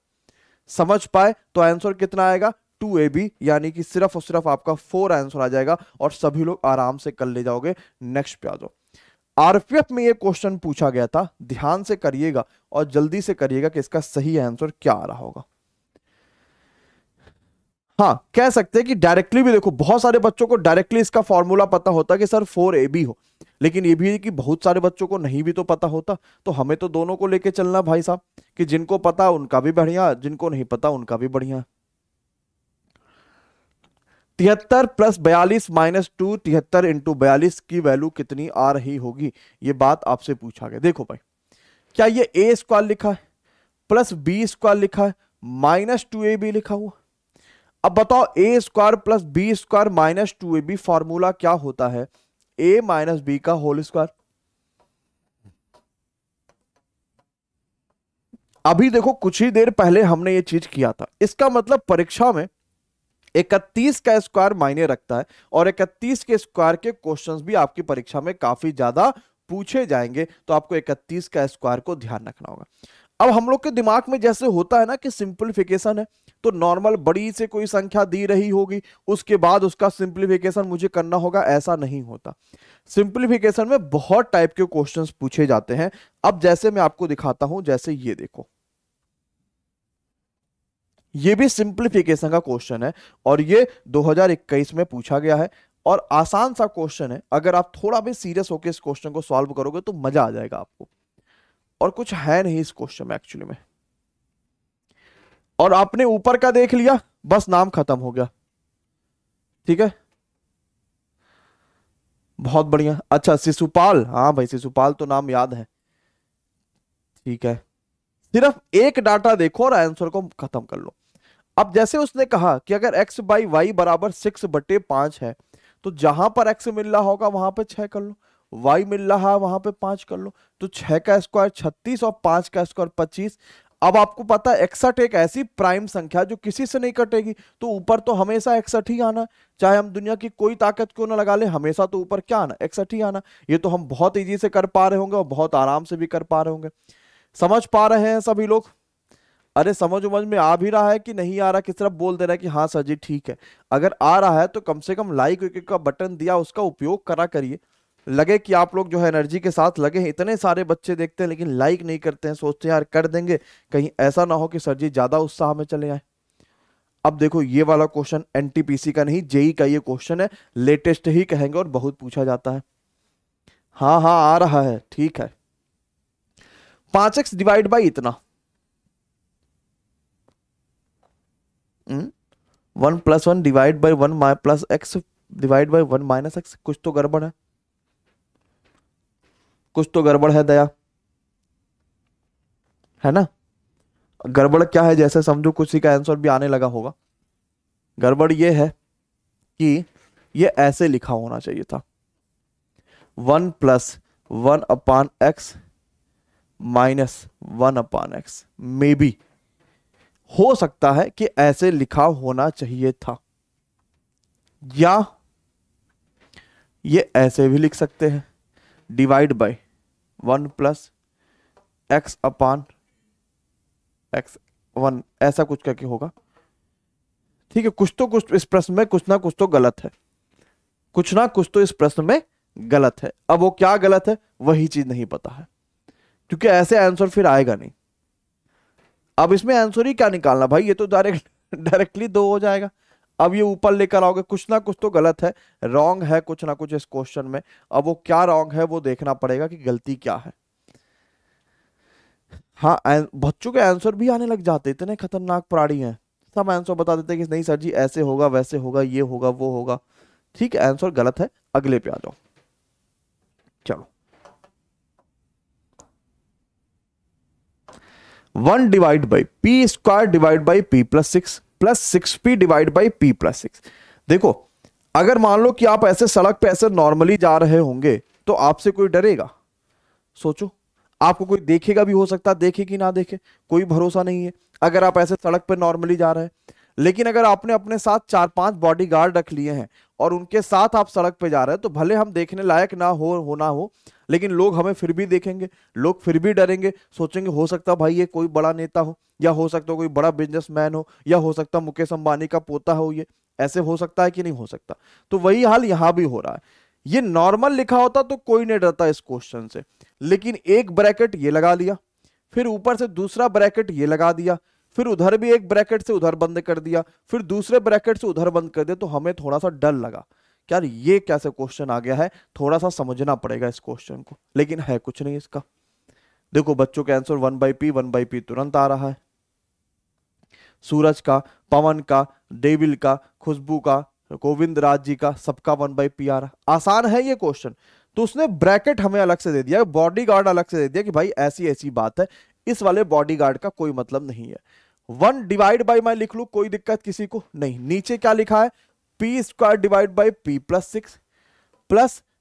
समझ पाए, तो आंसर कितना आएगा 2AB, यानी कि सिर्फ और सिर्फ आपका 4 आंसर आ जाएगा और सभी लोग आराम से कर ले जाओगे। नेक्स्ट पे आ जाओ। RPF में ये क्वेश्चन पूछा गया था, ध्यान से करिएगा और जल्दी से करिएगा कि इसका सही आंसर क्या आ रहा होगा। हाँ कह सकते हैं कि डायरेक्टली भी देखो, बहुत सारे बच्चों को डायरेक्टली इसका फॉर्मूला पता होता है कि सर 4AB हो, लेकिन ये भी है कि बहुत सारे बच्चों को नहीं भी तो पता होता, तो हमें तो दोनों को लेके चलना भाई साहब, कि जिनको पता उनका भी बढ़िया, जिनको नहीं पता उनका भी बढ़िया। 73 + 42 - 2 73 × 42 की वैल्यू कितनी आ रही होगी, ये बात आपसे पूछा गया। देखो भाई क्या ये A² लिखा है + B² लिखा है -2AB लिखा हुआ। अब बताओ A² + B² - 2AB फॉर्मूला क्या होता है, A - B का होल स्क्वायर। अभी देखो कुछ ही देर पहले हमने ये चीज किया था, इसका मतलब परीक्षा में 31 का स्क्वायर मायने रखता है, और 31 के स्क्वायर के क्वेश्चंस भी आपकी परीक्षा में काफी ज्यादा पूछे जाएंगे, तो आपको 31 का स्क्वायर को ध्यान रखना होगा। अब हम लोग के दिमाग में जैसे होता है ना कि सिंपलीफिकेशन है, तो नॉर्मल बड़ी से कोई संख्या दी रही होगी उसके बाद उसका सिंपलीफिकेशन मुझे करना होगा, ऐसा नहीं होता। सिंपलीफिकेशन में बहुत टाइप के क्वेश्चंस पूछे जाते हैं। अब जैसे मैं आपको दिखाता हूं, जैसे ये देखो, ये भी सिंपलीफिकेशन का क्वेश्चन है और ये 2021 में पूछा गया है और आसान सा क्वेश्चन है। अगर आप थोड़ा भी सीरियस होकर इस क्वेश्चन को सॉल्व करोगे तो मजा आ जाएगा आपको, और कुछ है नहीं इस क्वेश्चन में एक्चुअली में। और आपने ऊपर का देख लिया, बस नाम खत्म हो गया। ठीक है बहुत बढ़िया। अच्छा शिशुपाल, हाँ भाई शिशुपाल तो नाम याद है, ठीक है। सिर्फ एक डाटा देखो और आंसर को खत्म कर लो। अब जैसे उसने कहा कि अगर x बाई वाई बराबर 6/5 है तो जहां पर x मिल रहा होगा वहां पे 6 कर लो, y मिल रहा है वहां पे 5 कर लो, तो 6 का स्क्वायर 36 और 5 का स्क्वायर 25। अब आपको पता है 61 एक ऐसी प्राइम संख्या जो किसी से नहीं कटेगी, तो ऊपर तो हमेशा 61 ही आना, चाहे हम दुनिया की कोई ताकत क्यों ना लगा ले, हमेशा तो ऊपर क्या आना, 61 ही आना। ये तो हम बहुत ईजी से कर पा रहे होंगे और बहुत आराम से भी कर पा रहे होंगे। समझ पा रहे हैं सभी लोग? अरे समझ उमझ में आ भी रहा है कि नहीं आ रहा, किस तरफ बोल दे रहा है कि हाँ सर जी ठीक है। अगर आ रहा है तो कम से कम लाइक का बटन दिया उसका उपयोग करा करिए, लगे कि आप लोग जो है एनर्जी के साथ लगे हैं। इतने सारे बच्चे देखते हैं लेकिन लाइक नहीं करते हैं, सोचते हैं यार कर देंगे, कहीं ऐसा ना हो कि सर जी ज्यादा उत्साह में चले आए। अब देखो ये वाला क्वेश्चन एनटीपीसी का नहीं जेई का ये क्वेश्चन है, लेटेस्ट ही कहेंगे और बहुत पूछा जाता है। हाँ हाँ आ रहा है ठीक है। 5x डिवाइड बाई इतना 1+1 divide by 1 plus x divide by 1 minus x. कुछ तो गड़बड़ है, कुछ तो गड़बड़ है दया, है ना? गड़बड़ क्या है, जैसे समझो कुछ ही का आंसर भी आने लगा होगा। गड़बड़ ये है कि ये ऐसे लिखा होना चाहिए था 1+1/x -1/x। मे बी हो सकता है कि ऐसे लिखा होना चाहिए था, या ये ऐसे भी लिख सकते हैं डिवाइड बाय 1+x/(x1)। ऐसा कुछ करके होगा, ठीक है। कुछ तो कुछ इस प्रश्न में कुछ ना कुछ तो गलत है, कुछ ना कुछ तो इस प्रश्न में गलत है। अब वो क्या गलत है वही चीज नहीं पता है, क्योंकि ऐसे आंसर फिर आएगा नहीं। अब इसमें आंसर ही क्या निकालना भाई, ये तो डायरेक्टली 2 हो जाएगा। अब ये ऊपर लेकर आओगे, कुछ ना कुछ तो गलत है, रॉन्ग है कुछ ना कुछ इस क्वेश्चन में। अब वो क्या रॉन्ग है वो देखना पड़ेगा कि गलती क्या है। हाँ बच्चों के आंसर भी आने लग जाते, इतने खतरनाक प्राणी हैं, सब आंसर बता देते हैं कि नहीं सर जी ऐसे होगा वैसे होगा ये होगा वो होगा। ठीक है आंसर गलत है, अगले पे आ जाओ। चलो 1 divide by P square divide by P plus 6p divide by p plus 6। देखो अगर मान लो कि आप ऐसे सड़क पे ऐसे नॉर्मली जा रहे होंगे तो आपसे कोई डरेगा? सोचो, आपको कोई देखेगा भी, हो सकता देखे कि ना देखे, कोई भरोसा नहीं है। अगर आप ऐसे सड़क पे नॉर्मली जा रहे हैं, लेकिन अगर आपने अपने साथ 4-5 बॉडीगार्ड रख लिए हैं और उनके साथ आप सड़क पे जा रहे हैं, तो भले हम देखने लायक ना हो ना हो, लेकिन लोग हमें फिर भी देखेंगे, लोग फिर भी डरेंगे, सोचेंगे हो सकता भाई ये कोई बड़ा नेता हो, या हो सकता कोई बड़ा बिजनेसमैन हो, या हो सकता मुकेश अंबानी का पोता हो, ये ऐसे हो सकता है कि नहीं हो सकता। तो वही हाल यहाँ भी हो रहा है। ये नॉर्मल लिखा होता तो कोई नहीं डरता इस क्वेश्चन से, लेकिन एक ब्रैकेट ये लगा लिया, फिर ऊपर से दूसरा ब्रैकेट ये लगा दिया, फिर उधर भी एक ब्रैकेट से उधर बंद कर दिया, फिर दूसरे ब्रैकेट से उधर बंद कर दिया, तो हमें थोड़ा सा डर लगा यार ये कैसे क्वेश्चन आ गया है, थोड़ा सा समझना पड़ेगा इस क्वेश्चन को। लेकिन है कुछ नहीं इसका। देखो बच्चों के आंसर 1/p तुरंत आ रहा है। सूरज का, पवन का, डेविल का, खुशबू का, गोविंद राज जी का, सबका 1/p आ रहा। आसान है ये क्वेश्चन। तो उसने ब्रैकेट हमें अलग से दे दिया, बॉडीगार्ड अलग से दे दिया कि भाई ऐसी ऐसी बात है, इस वाले बॉडीगार्ड का कोई मतलब नहीं है। 1 डिवाइड बाई मैं लिख लू, कोई दिक्कत किसी को नहीं। नीचे क्या लिखा है, P square divide by P plus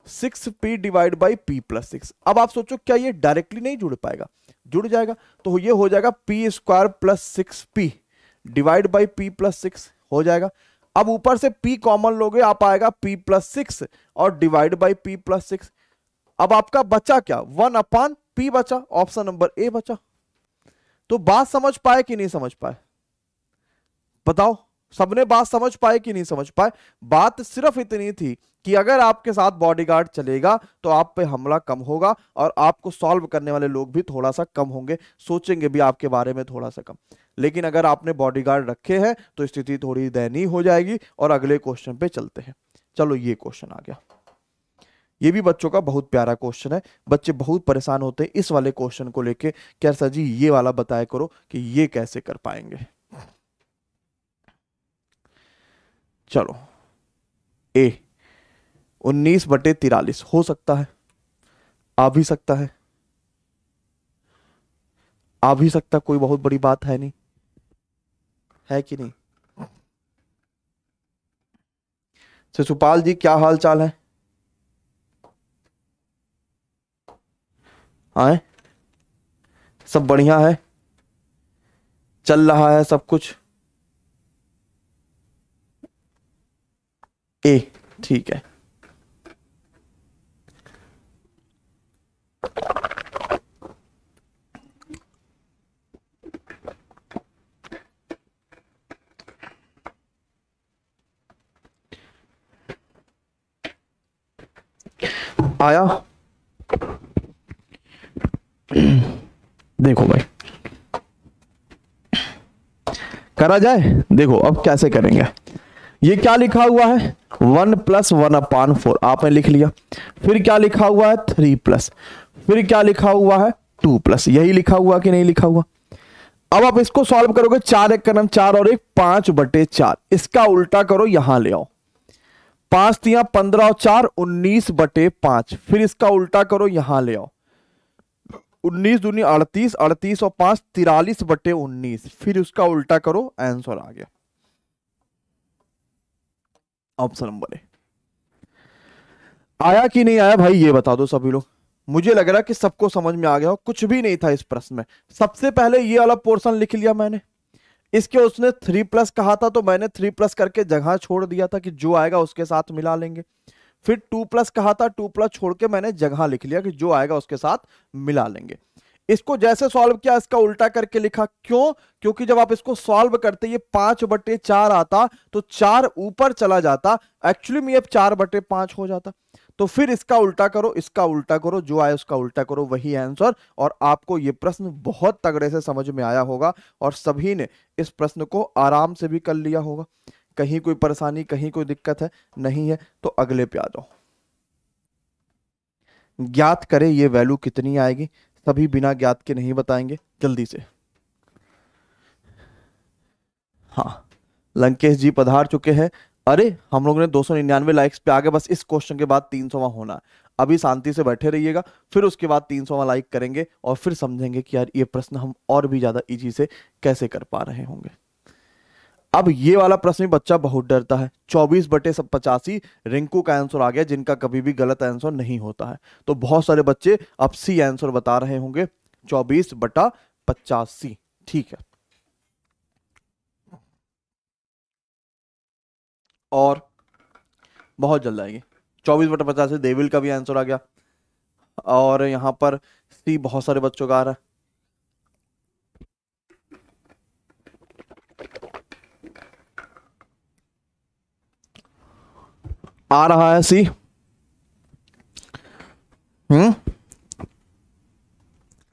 6p divide by p plus 6। अब आप सोचो क्या ये डायरेक्टली नहीं जुड़ पाएगा, जुड़ जाएगा, तो ये हो जाएगा P square plus 6p divide by p plus 6 हो जाएगा। अब ऊपर से p कॉमन लोगे, आप आएगा p प्लस 6 और डिवाइड बाई p प्लस 6। अब आपका बचा क्या, 1/p बचा, ऑप्शन नंबर ए बचा। तो बात समझ पाए कि नहीं समझ पाए, बताओ सबने बात समझ पाए कि नहीं समझ पाए? बात सिर्फ इतनी थी कि अगर आपके साथ बॉडीगार्ड चलेगा तो आप पे हमला कम होगा और आपको सॉल्व करने वाले लोग भी थोड़ा सा कम होंगे, सोचेंगे भी आपके बारे में थोड़ा सा कम। लेकिन अगर आपने बॉडीगार्ड रखे हैं तो स्थिति थोड़ी दयनीय हो जाएगी। और अगले क्वेश्चन पे चलते हैं। चलो ये क्वेश्चन आ गया, ये भी बच्चों का बहुत प्यारा क्वेश्चन है। बच्चे बहुत परेशान होते हैं इस वाले क्वेश्चन को लेके, क्या सर जी ये वाला बताया करो कि ये कैसे कर पाएंगे। चलो ए 19/43 हो सकता है, आ भी सकता है। आ भी सकता, कोई बहुत बड़ी बात है नहीं, है कि नहीं। शिशुपाल जी क्या हाल चाल है? आए सब बढ़िया है, चल रहा है सब कुछ? ए ठीक है, आया। देखो भाई करा जाए, देखो अब कैसे करेंगे। ये क्या लिखा हुआ है 1 + 1/4, आपने लिख लिया। फिर क्या लिखा हुआ है 3+, फिर क्या लिखा हुआ है 2+। यही लिखा हुआ कि नहीं लिखा हुआ? अब आप इसको सॉल्व करोगे, 4 × 1 = 4 और 1 5/4। इसका उल्टा करो, यहां ले आओ, 5 × 3 = 15 और 4 = 19/5। फिर इसका उल्टा करो, यहां ले आओ, 19 दूनी 38, 38 और 5 = 43/19। फिर उसका उल्टा करो, आंसर आ गया ऑप्शन नंबर ए। आया कि नहीं आया भाई ये बता दो सभी लोग। मुझे लग रहा कि सबको समझ में आ गया हो, कुछ भी नहीं था इस प्रश्न में। सबसे पहले ये वाला पोर्शन लिख लिया मैंने, इसके उसने 3+ कहा था तो मैंने 3+ करके जगह छोड़ दिया था कि जो आएगा उसके साथ मिला लेंगे। फिर 2+ कहा था, 2+ छोड़ के मैंने जगह लिख लिया कि जो आएगा उसके साथ मिला लेंगे। इसको जैसे सॉल्व किया इसका उल्टा करके लिखा, क्यों? क्योंकि जब आप इसको सॉल्व करते ये 5/4 आता तो 4 ऊपर चला जाता, एक्चुअली में ये 4/5 हो जाता। तो फिर इसका उल्टा करो, इसका उल्टा करो, जो आए उसका उल्टा करो, वही आंसर। और आपको ये प्रश्न बहुत तगड़े से समझ में आया होगा और सभी ने इस प्रश्न को आराम से भी कर लिया होगा। कहीं कोई परेशानी, कहीं कोई दिक्कत है नहीं है? तो अगले पे आ जाओ। ज्ञात करें ये वैल्यू कितनी आएगी, सभी बिना ज्ञात के नहीं बताएंगे, जल्दी से। हाँ लंकेश जी पधार चुके हैं। अरे हम लोगों ने 299 लाइक्स पे आगे, बस इस क्वेश्चन के बाद 300वां होना है। अभी शांति से बैठे रहिएगा, फिर उसके बाद 300वां लाइक करेंगे और फिर समझेंगे कि यार ये प्रश्न हम और भी ज्यादा इजी से कैसे कर पा रहे होंगे। अब ये वाला प्रश्न भी बच्चा बहुत डरता है, 24/85। रिंकू का आंसर आ गया, जिनका कभी भी गलत आंसर नहीं होता है। तो बहुत सारे बच्चे अब सी आंसर बता रहे होंगे 24/85। ठीक है, और बहुत जल्द आएगी 24/85। देविल का भी आंसर आ गया और यहां पर सी बहुत सारे बच्चों का आ रहा है। आ रहा है सी।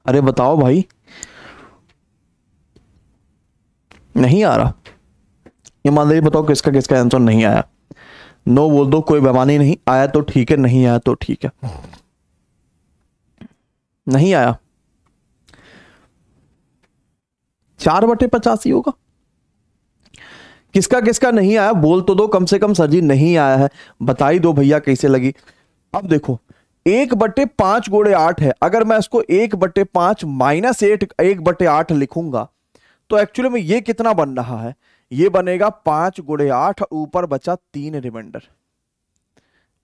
अरे बताओ भाई, नहीं आ रहा? ईमानदारी बताओ किसका किसका आंसर नहीं आया। नो बोल दो, कोई बेमानी नहीं। आया तो ठीक है, नहीं आया तो ठीक है। नहीं आया 4/85 होगा। किसका किसका नहीं आया बोल तो दो कम से कम। सर जी नहीं आया है, बताई दो भैया कैसे लगी। अब देखो 1/5 × 8 है। अगर मैं इसको 1/5 - 8 1/8 लिखूंगा तो एक्चुअली में ये कितना बन रहा है? ये बनेगा 5/8, ऊपर बचा 3 रिमाइंडर,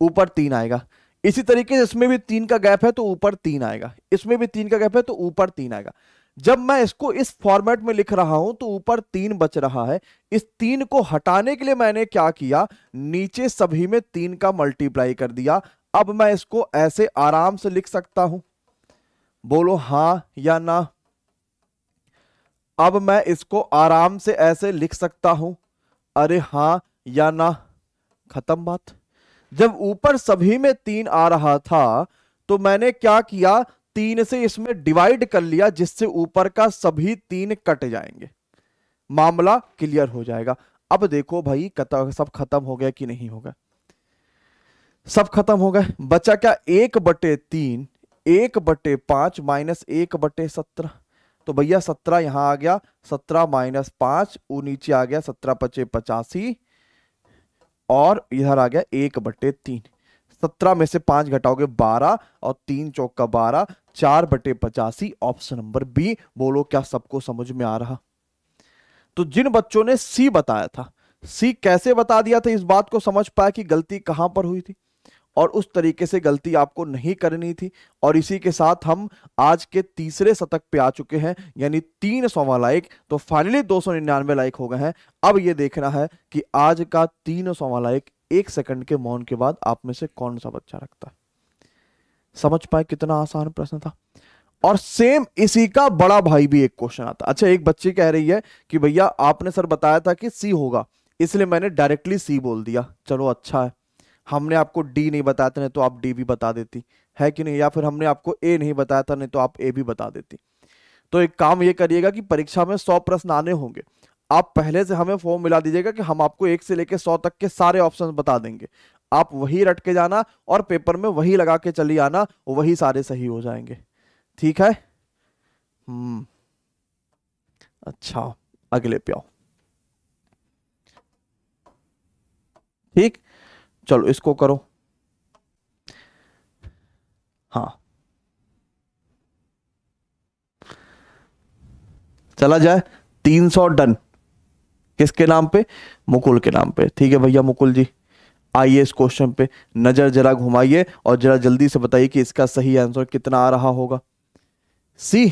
ऊपर 3 आएगा। इसी तरीके से इसमें भी 3 का गैप है तो ऊपर 3 आएगा, इसमें भी 3 का गैप है तो ऊपर 3 आएगा। जब मैं इसको इस फॉर्मेट में लिख रहा हूं तो ऊपर 3 बच रहा है। इस 3 को हटाने के लिए मैंने क्या किया, नीचे सभी में 3 का मल्टीप्लाई कर दिया। अब मैं इसको ऐसे आराम से लिख सकता हूं, बोलो हाँ या ना। अब मैं इसको आराम से ऐसे लिख सकता हूं, अरे हाँ या ना, खत्म बात। जब ऊपर सभी में 3 आ रहा था तो मैंने क्या किया, 3 से इसमें डिवाइड कर लिया, जिससे ऊपर का सभी 3 कट जाएंगे, मामला क्लियर हो जाएगा। अब देखो भाई सब खत्म हो गया कि नहीं होगा? सब खत्म हो गए, बचा क्या 1/3, 1/5 -1/17। तो भैया 17 यहां आ गया, 17 - 5 वो नीचे आ गया, 17 × 85 और इधर आ गया 1/3। 17 में से 5 घटाओगे 12 और 3 चौका 12, 4/85। Option number B. बोलो क्या सबको समझ में आ रहा? तो जिन बच्चों ने सी बताया था, सी कैसे बता दिया था, इस बात को समझ पाया कि गलती कहां पर हुई थी और उस तरीके से गलती आपको नहीं करनी थी। और इसी के साथ हम आज के तीसरे शतक पे आ चुके हैं, यानी 300वां लाइक। तो फाइनली 299 लाइक हो गए हैं। अब ये देखना है कि आज का 300वां लाइक 1 सेकंड के मौन के बाद आप में से कौन सा बच्चा रखता है। समझ पाए कितना आसान प्रश्न था? और सेम इसी का बड़ा भाई भी एक क्वेश्चन आता। अच्छा, एक बच्ची कह रही है कि भैया आपने सर बताया था कि सी होगा, इसलिए मैंने डायरेक्टली सी बोल दिया। चलो अच्छा है, हमने आपको डी नहीं बताया था, नहीं तो आप डी भी बता देती, है कि नहीं? या फिर हमने आपको ए नहीं बताया था, नहीं तो आप ए भी बता देती। तो एक काम ये करिएगा कि परीक्षा में 100 प्रश्न आने होंगे, आप पहले से हमें फॉर्म मिला दीजिएगा कि हम आपको 1 से लेकर 100 तक के सारे ऑप्शन बता देंगे। आप वही रट के जाना और पेपर में वही लगा के चली आना, वही सारे सही हो जाएंगे। ठीक है? अच्छा, अगले पे आओ। ठीक, चलो इसको करो। हाँ, चला जाए 300 डन। किसके नाम पे? मुकुल के नाम पे। ठीक है भैया मुकुल जी, आइए इस क्वेश्चन पे नजर जरा घुमाइए और जरा जल्दी से बताइए कि इसका सही आंसर कितना आ रहा होगा। सी।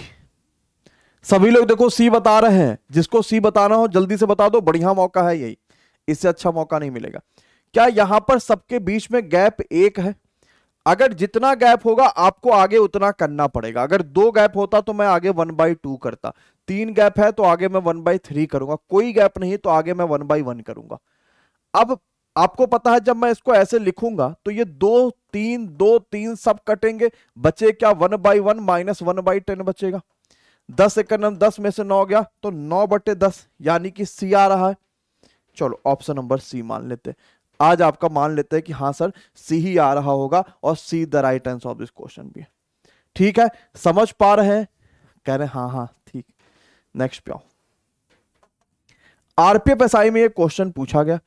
सभी लोग देखो सी बता रहे हैं। जिसको सी बताना हो जल्दी से बता दो, बढ़िया मौका है यही, इससे अच्छा मौका नहीं मिलेगा। क्या यहां पर सबके बीच में गैप 1 है? अगर जितना गैप होगा आपको आगे उतना करना पड़ेगा। अगर 2 गैप होता तो मैं आगे 1/2 करता, 3 गैप है तो आगे मैं 1/3 करूंगा, कोई गैप नहीं तो आगे मैं 1/1 करूंगा। अब आपको पता है जब मैं इसको ऐसे लिखूंगा तो ये 2, 3, 2, 3 सब कटेंगे, बचे क्या? 1/1 माइनस 1/10 बचेगा। 10 में से 9 गया तो 9/10, यानी कि सी आ रहा है। चलो ऑप्शन नंबर सी मान लेते, आज आपका मान लेते हैं कि हाँ सर सी ही आ रहा होगा और सी the right answer of this question भी है। ठीक है, समझ पा रहे हैं? कह रहे हैं हाँ हाँ ठीक। नेक्स्ट पे आओ। आरपीएफ एसआई में ये क्वेश्चन पूछा गया,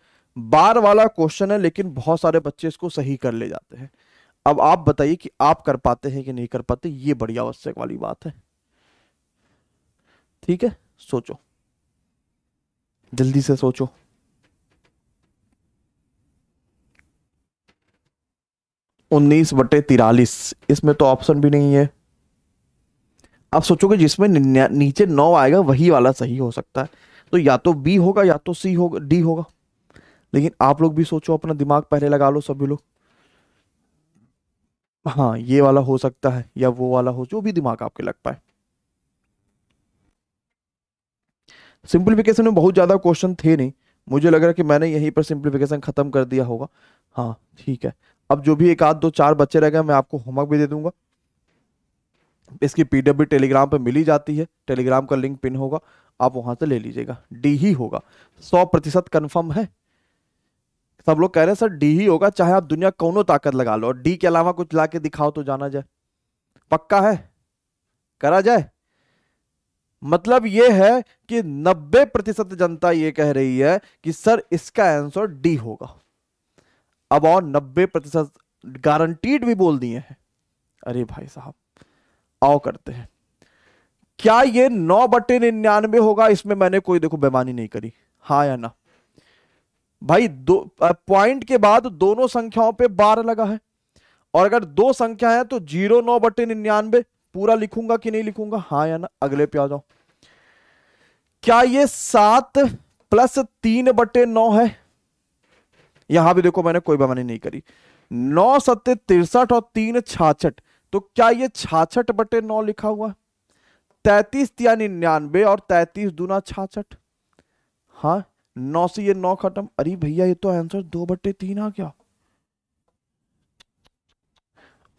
12 वाला क्वेश्चन है, लेकिन बहुत सारे बच्चे इसको सही कर ले जाते हैं। अब आप बताइए कि आप कर पाते हैं कि नहीं कर पाते, ये बड़ी आवश्यक वाली बात है। ठीक है, सोचो जल्दी से सोचो। उन्नीस बटे 43, इसमें तो ऑप्शन भी नहीं है। आप सोचोगे जिसमें नीचे 9 आएगा वही वाला सही हो सकता है, तो या तो बी होगा या तो सी होगा, डी होगा। लेकिन आप लोग भी सोचो, अपना दिमाग पहले लगा लो सभी लोग। हाँ, ये वाला हो सकता है या वो वाला हो, जो भी दिमाग आपके लग पाए। सिंप्लीफिकेशन में बहुत ज्यादा क्वेश्चन थे नहीं, मुझे लग रहा है कि मैंने यहीं पर सिंप्लीफिकेशन खत्म कर दिया होगा। हाँ ठीक है, अब जो भी 1, 2, 4 बच्चे रह गए मैं आपको होमवर्क भी दे दूंगा। इसकी पीडब्ल्यू टेलीग्राम पे मिली जाती है, टेलीग्राम का लिंक पिन होगा, आप वहां से ले लीजिएगा। डी ही होगा, 100% कन्फर्म है। सब लोग कह रहे हैं सर डी ही होगा, चाहे आप दुनिया कोनो ताकत लगा लो और डी के अलावा कुछ ला के दिखाओ तो जाना जाए। पक्का है? करा जाए? मतलब यह है कि 90% जनता यह कह रही है कि सर इसका आंसर डी होगा। अब और 90% गारंटीड भी बोल दिए हैं। अरे भाई साहब, आओ करते हैं। क्या ये 9/99 होगा? इसमें मैंने कोई देखो बेमानी नहीं करी, हाँ या ना? भाई 2 पॉइंट के बाद दोनों संख्याओं पे 12 लगा है, और अगर 2 संख्या है तो 0 9/99 पूरा लिखूंगा कि नहीं लिखूंगा, हाँ या ना? अगले पे आ जाओ। क्या ये 7 + 3/9 है? यहां भी देखो मैंने कोई बेमानी नहीं करी, 9 7 63 और 3 66, तो क्या ये 66/9 लिखा हुआ है? 33 × 99 और 33 × 2 = 66। हाँ, 9 से ये 9 खत्म। अरे भैया ये तो आंसर 2/3 आ गया,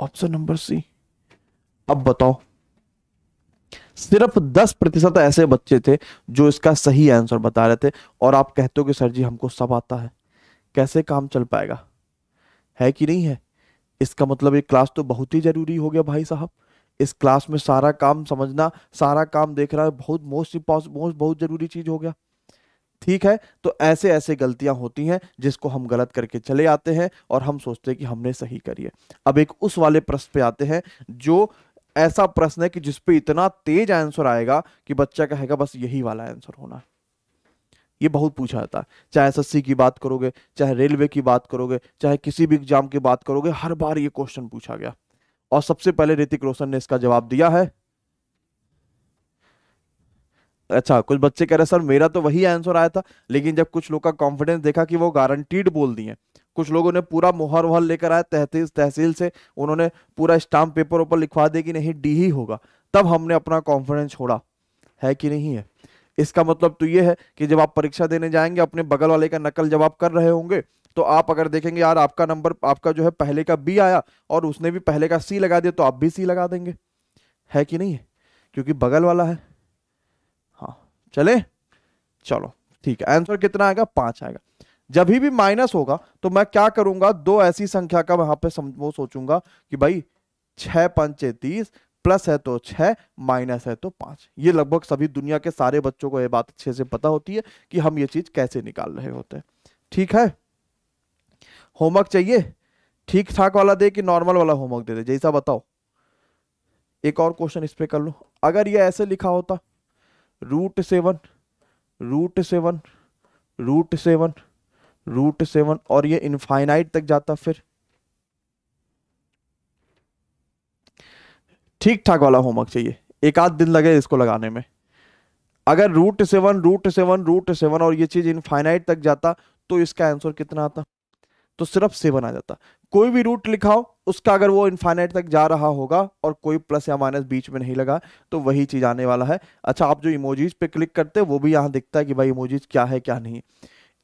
ऑप्शन नंबर सी। अब बताओ, सिर्फ 10% ऐसे बच्चे थे जो इसका सही आंसर बता रहे थे, और आप कहते हो कि सर जी हमको सब आता है, कैसे काम चल पाएगा? है कि नहीं है? इसका मतलब ये क्लास तो बहुत ही जरूरी हो गया भाई साहब। इस क्लास में सारा काम समझना, सारा काम देखना बहुत मोस्ट जरूरी चीज हो गया। ठीक है। तो ऐसे ऐसे गलतियां होती हैं जिसको हम गलत करके चले आते हैं और हम सोचते हैं कि हमने सही करी है। अब एक उस वाले प्रश्न पे आते हैं जो ऐसा प्रश्न है कि जिसपे इतना तेज आंसर आएगा कि बच्चा कहेगा बस यही वाला आंसर होना। ये बहुत पूछा जाता है, चाहे एसएससी की बात करोगे, चाहे रेलवे की बात करोगे, चाहे किसी भी एग्जाम की बात करोगे, हर बार ये क्वेश्चन पूछा गया। और सबसे पहले ऋतिक रोशन ने इसका जवाब दिया है। अच्छा, कुछ बच्चे कह रहे सर मेरा तो वही आंसर आया था, लेकिन जब कुछ लोग का कॉन्फिडेंस देखा कि वो गारंटीड बोल दिए, कुछ लोगों ने पूरा मोहर वोहर लेकर आया तहसील से, उन्होंने पूरा स्टाम्प पेपर ऊपर लिखवा दिया कि नहीं डी ही होगा, तब हमने अपना कॉन्फिडेंस छोड़ा है कि नहीं है। इसका मतलब तो ये है कि जब आप परीक्षा देने जाएंगे अपने बगल वाले का नकल जब आप कर रहे होंगे तो आप अगर देखेंगे यार आपका नंबर आपका जो है पहले का बी आया और उसने भी पहले का सी लगा दिया तो आप भी सी लगा देंगे, है कि नहीं है, क्योंकि बगल वाला है। हाँ चले, चलो ठीक है। आंसर कितना आएगा? 5 आएगा। जब भी माइनस होगा तो मैं क्या करूंगा, 2 ऐसी संख्या का वहां पे वो सोचूंगा कि भाई 6 पंचे 30, प्लस है तो 6, माइनस है तो 5। ये लगभग सभी दुनिया के सारे बच्चों को ये बात अच्छे से पता होती है कि हम ये चीज कैसे निकाल रहे होते हैं। ठीक है, होमवर्क चाहिए ठीक ठाक वाला दे कि नॉर्मल वाला होमवर्क दे दे, जैसा बताओ। एक और क्वेश्चन इस पे कर लो। अगर ये ऐसे लिखा होता रूट 7 और ये इनफाइनाइट तक जाता, फिर ठीक ठाक वाला होमवर्क चाहिए। एक आध दिन लगे इसको लगाने में। अगर रूट 7 और ये चीज इनफाइनाइट तक जाता तो इसका आंसर कितना आता? तो सिर्फ 7 आ जाता। कोई भी रूट लिखाओ उसका अगर वो इनफाइनाइट तक जा रहा होगा और कोई प्लस या माइनस बीच में नहीं लगा तो वही चीज आने वाला है। अच्छा, आप जो इमोजीज पे क्लिक करते हैं वो भी यहाँ दिखता है कि भाई इमोजीज क्या है क्या नहीं।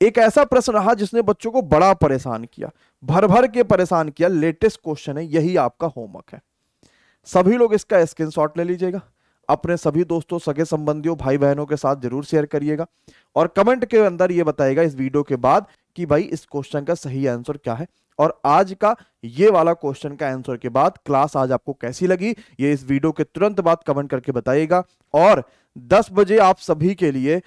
एक ऐसा प्रश्न रहा जिसने बच्चों को बड़ा परेशान किया, भर भर के परेशान किया। लेटेस्ट क्वेश्चन है, यही आपका होमवर्क है। सभी लोग इसका स्क्रीनशॉट ले लीजिएगा, अपने सभी दोस्तों, सगे संबंधियों, भाई बहनों के साथ जरूर शेयर करिएगा और कमेंट के अंदर ये बताइएगा इस वीडियो के बाद कि भाई इस क्वेश्चन का सही आंसर क्या है और आज का ये वाला क्वेश्चन का आंसर के बाद क्लास आज आपको कैसी लगी। ये इस वीडियो के तुरंत बाद कमेंट करके बताइएगा। और 10 बजे आप सभी के लिए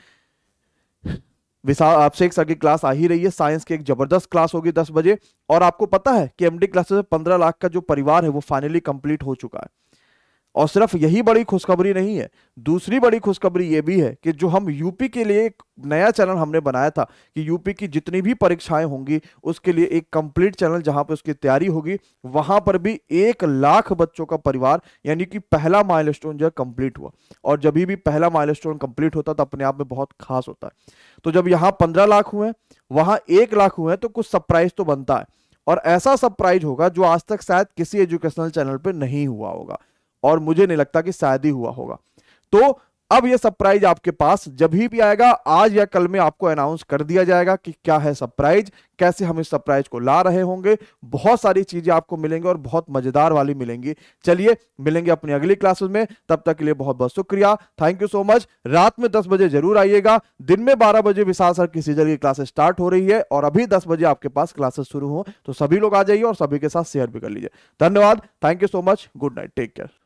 अभिषेक सर की क्लास आ ही रही है, साइंस की एक जबरदस्त क्लास होगी 10 बजे। और आपको पता है कि एमडी क्लासेस में 15 लाख का जो परिवार है वो फाइनली कंप्लीट हो चुका है। और सिर्फ यही बड़ी खुशखबरी नहीं है, दूसरी बड़ी खुशखबरी ये भी है कि जो हम यूपी के लिए एक नया चैनल हमने बनाया था कि यूपी की जितनी भी परीक्षाएं होंगी उसके लिए एक कंप्लीट चैनल जहां पर उसकी तैयारी होगी, वहां पर भी 1 लाख बच्चों का परिवार यानी कि पहला माइलस्टोन जो है कंप्लीट हुआ। और जब भी पहला माइलस्टोन कंप्लीट होता तो अपने आप में बहुत खास होता है। तो जब यहाँ 15 लाख हुए, वहां 1 लाख हुए, तो कुछ सरप्राइज तो बनता है। और ऐसा सरप्राइज होगा जो आज तक शायद किसी एजुकेशनल चैनल पर नहीं हुआ होगा और मुझे नहीं लगता कि शायद ही हुआ होगा। तो अब ये सरप्राइज आपके पास जब भी आएगा, आज या कल में आपको अनाउंस कर दिया जाएगा कि क्या है सरप्राइज, कैसे हम इस सरप्राइज को ला रहे होंगे। बहुत सारी चीजें आपको मिलेंगी और बहुत मजेदार वाली मिलेंगी। चलिए मिलेंगे अपनी अगली क्लासेस में, तब तक के लिए बहुत बहुत शुक्रिया, थैंक यू सो मच। रात में 10 बजे जरूर आइएगा। दिन में 12 बजे विशाल सर की सीजन की क्लासेस स्टार्ट हो रही है और अभी 10 बजे आपके पास क्लासेस शुरू हो, तो सभी लोग आ जाइए और सभी के साथ शेयर भी कर लीजिए। धन्यवाद, thank you so much, good night, take care.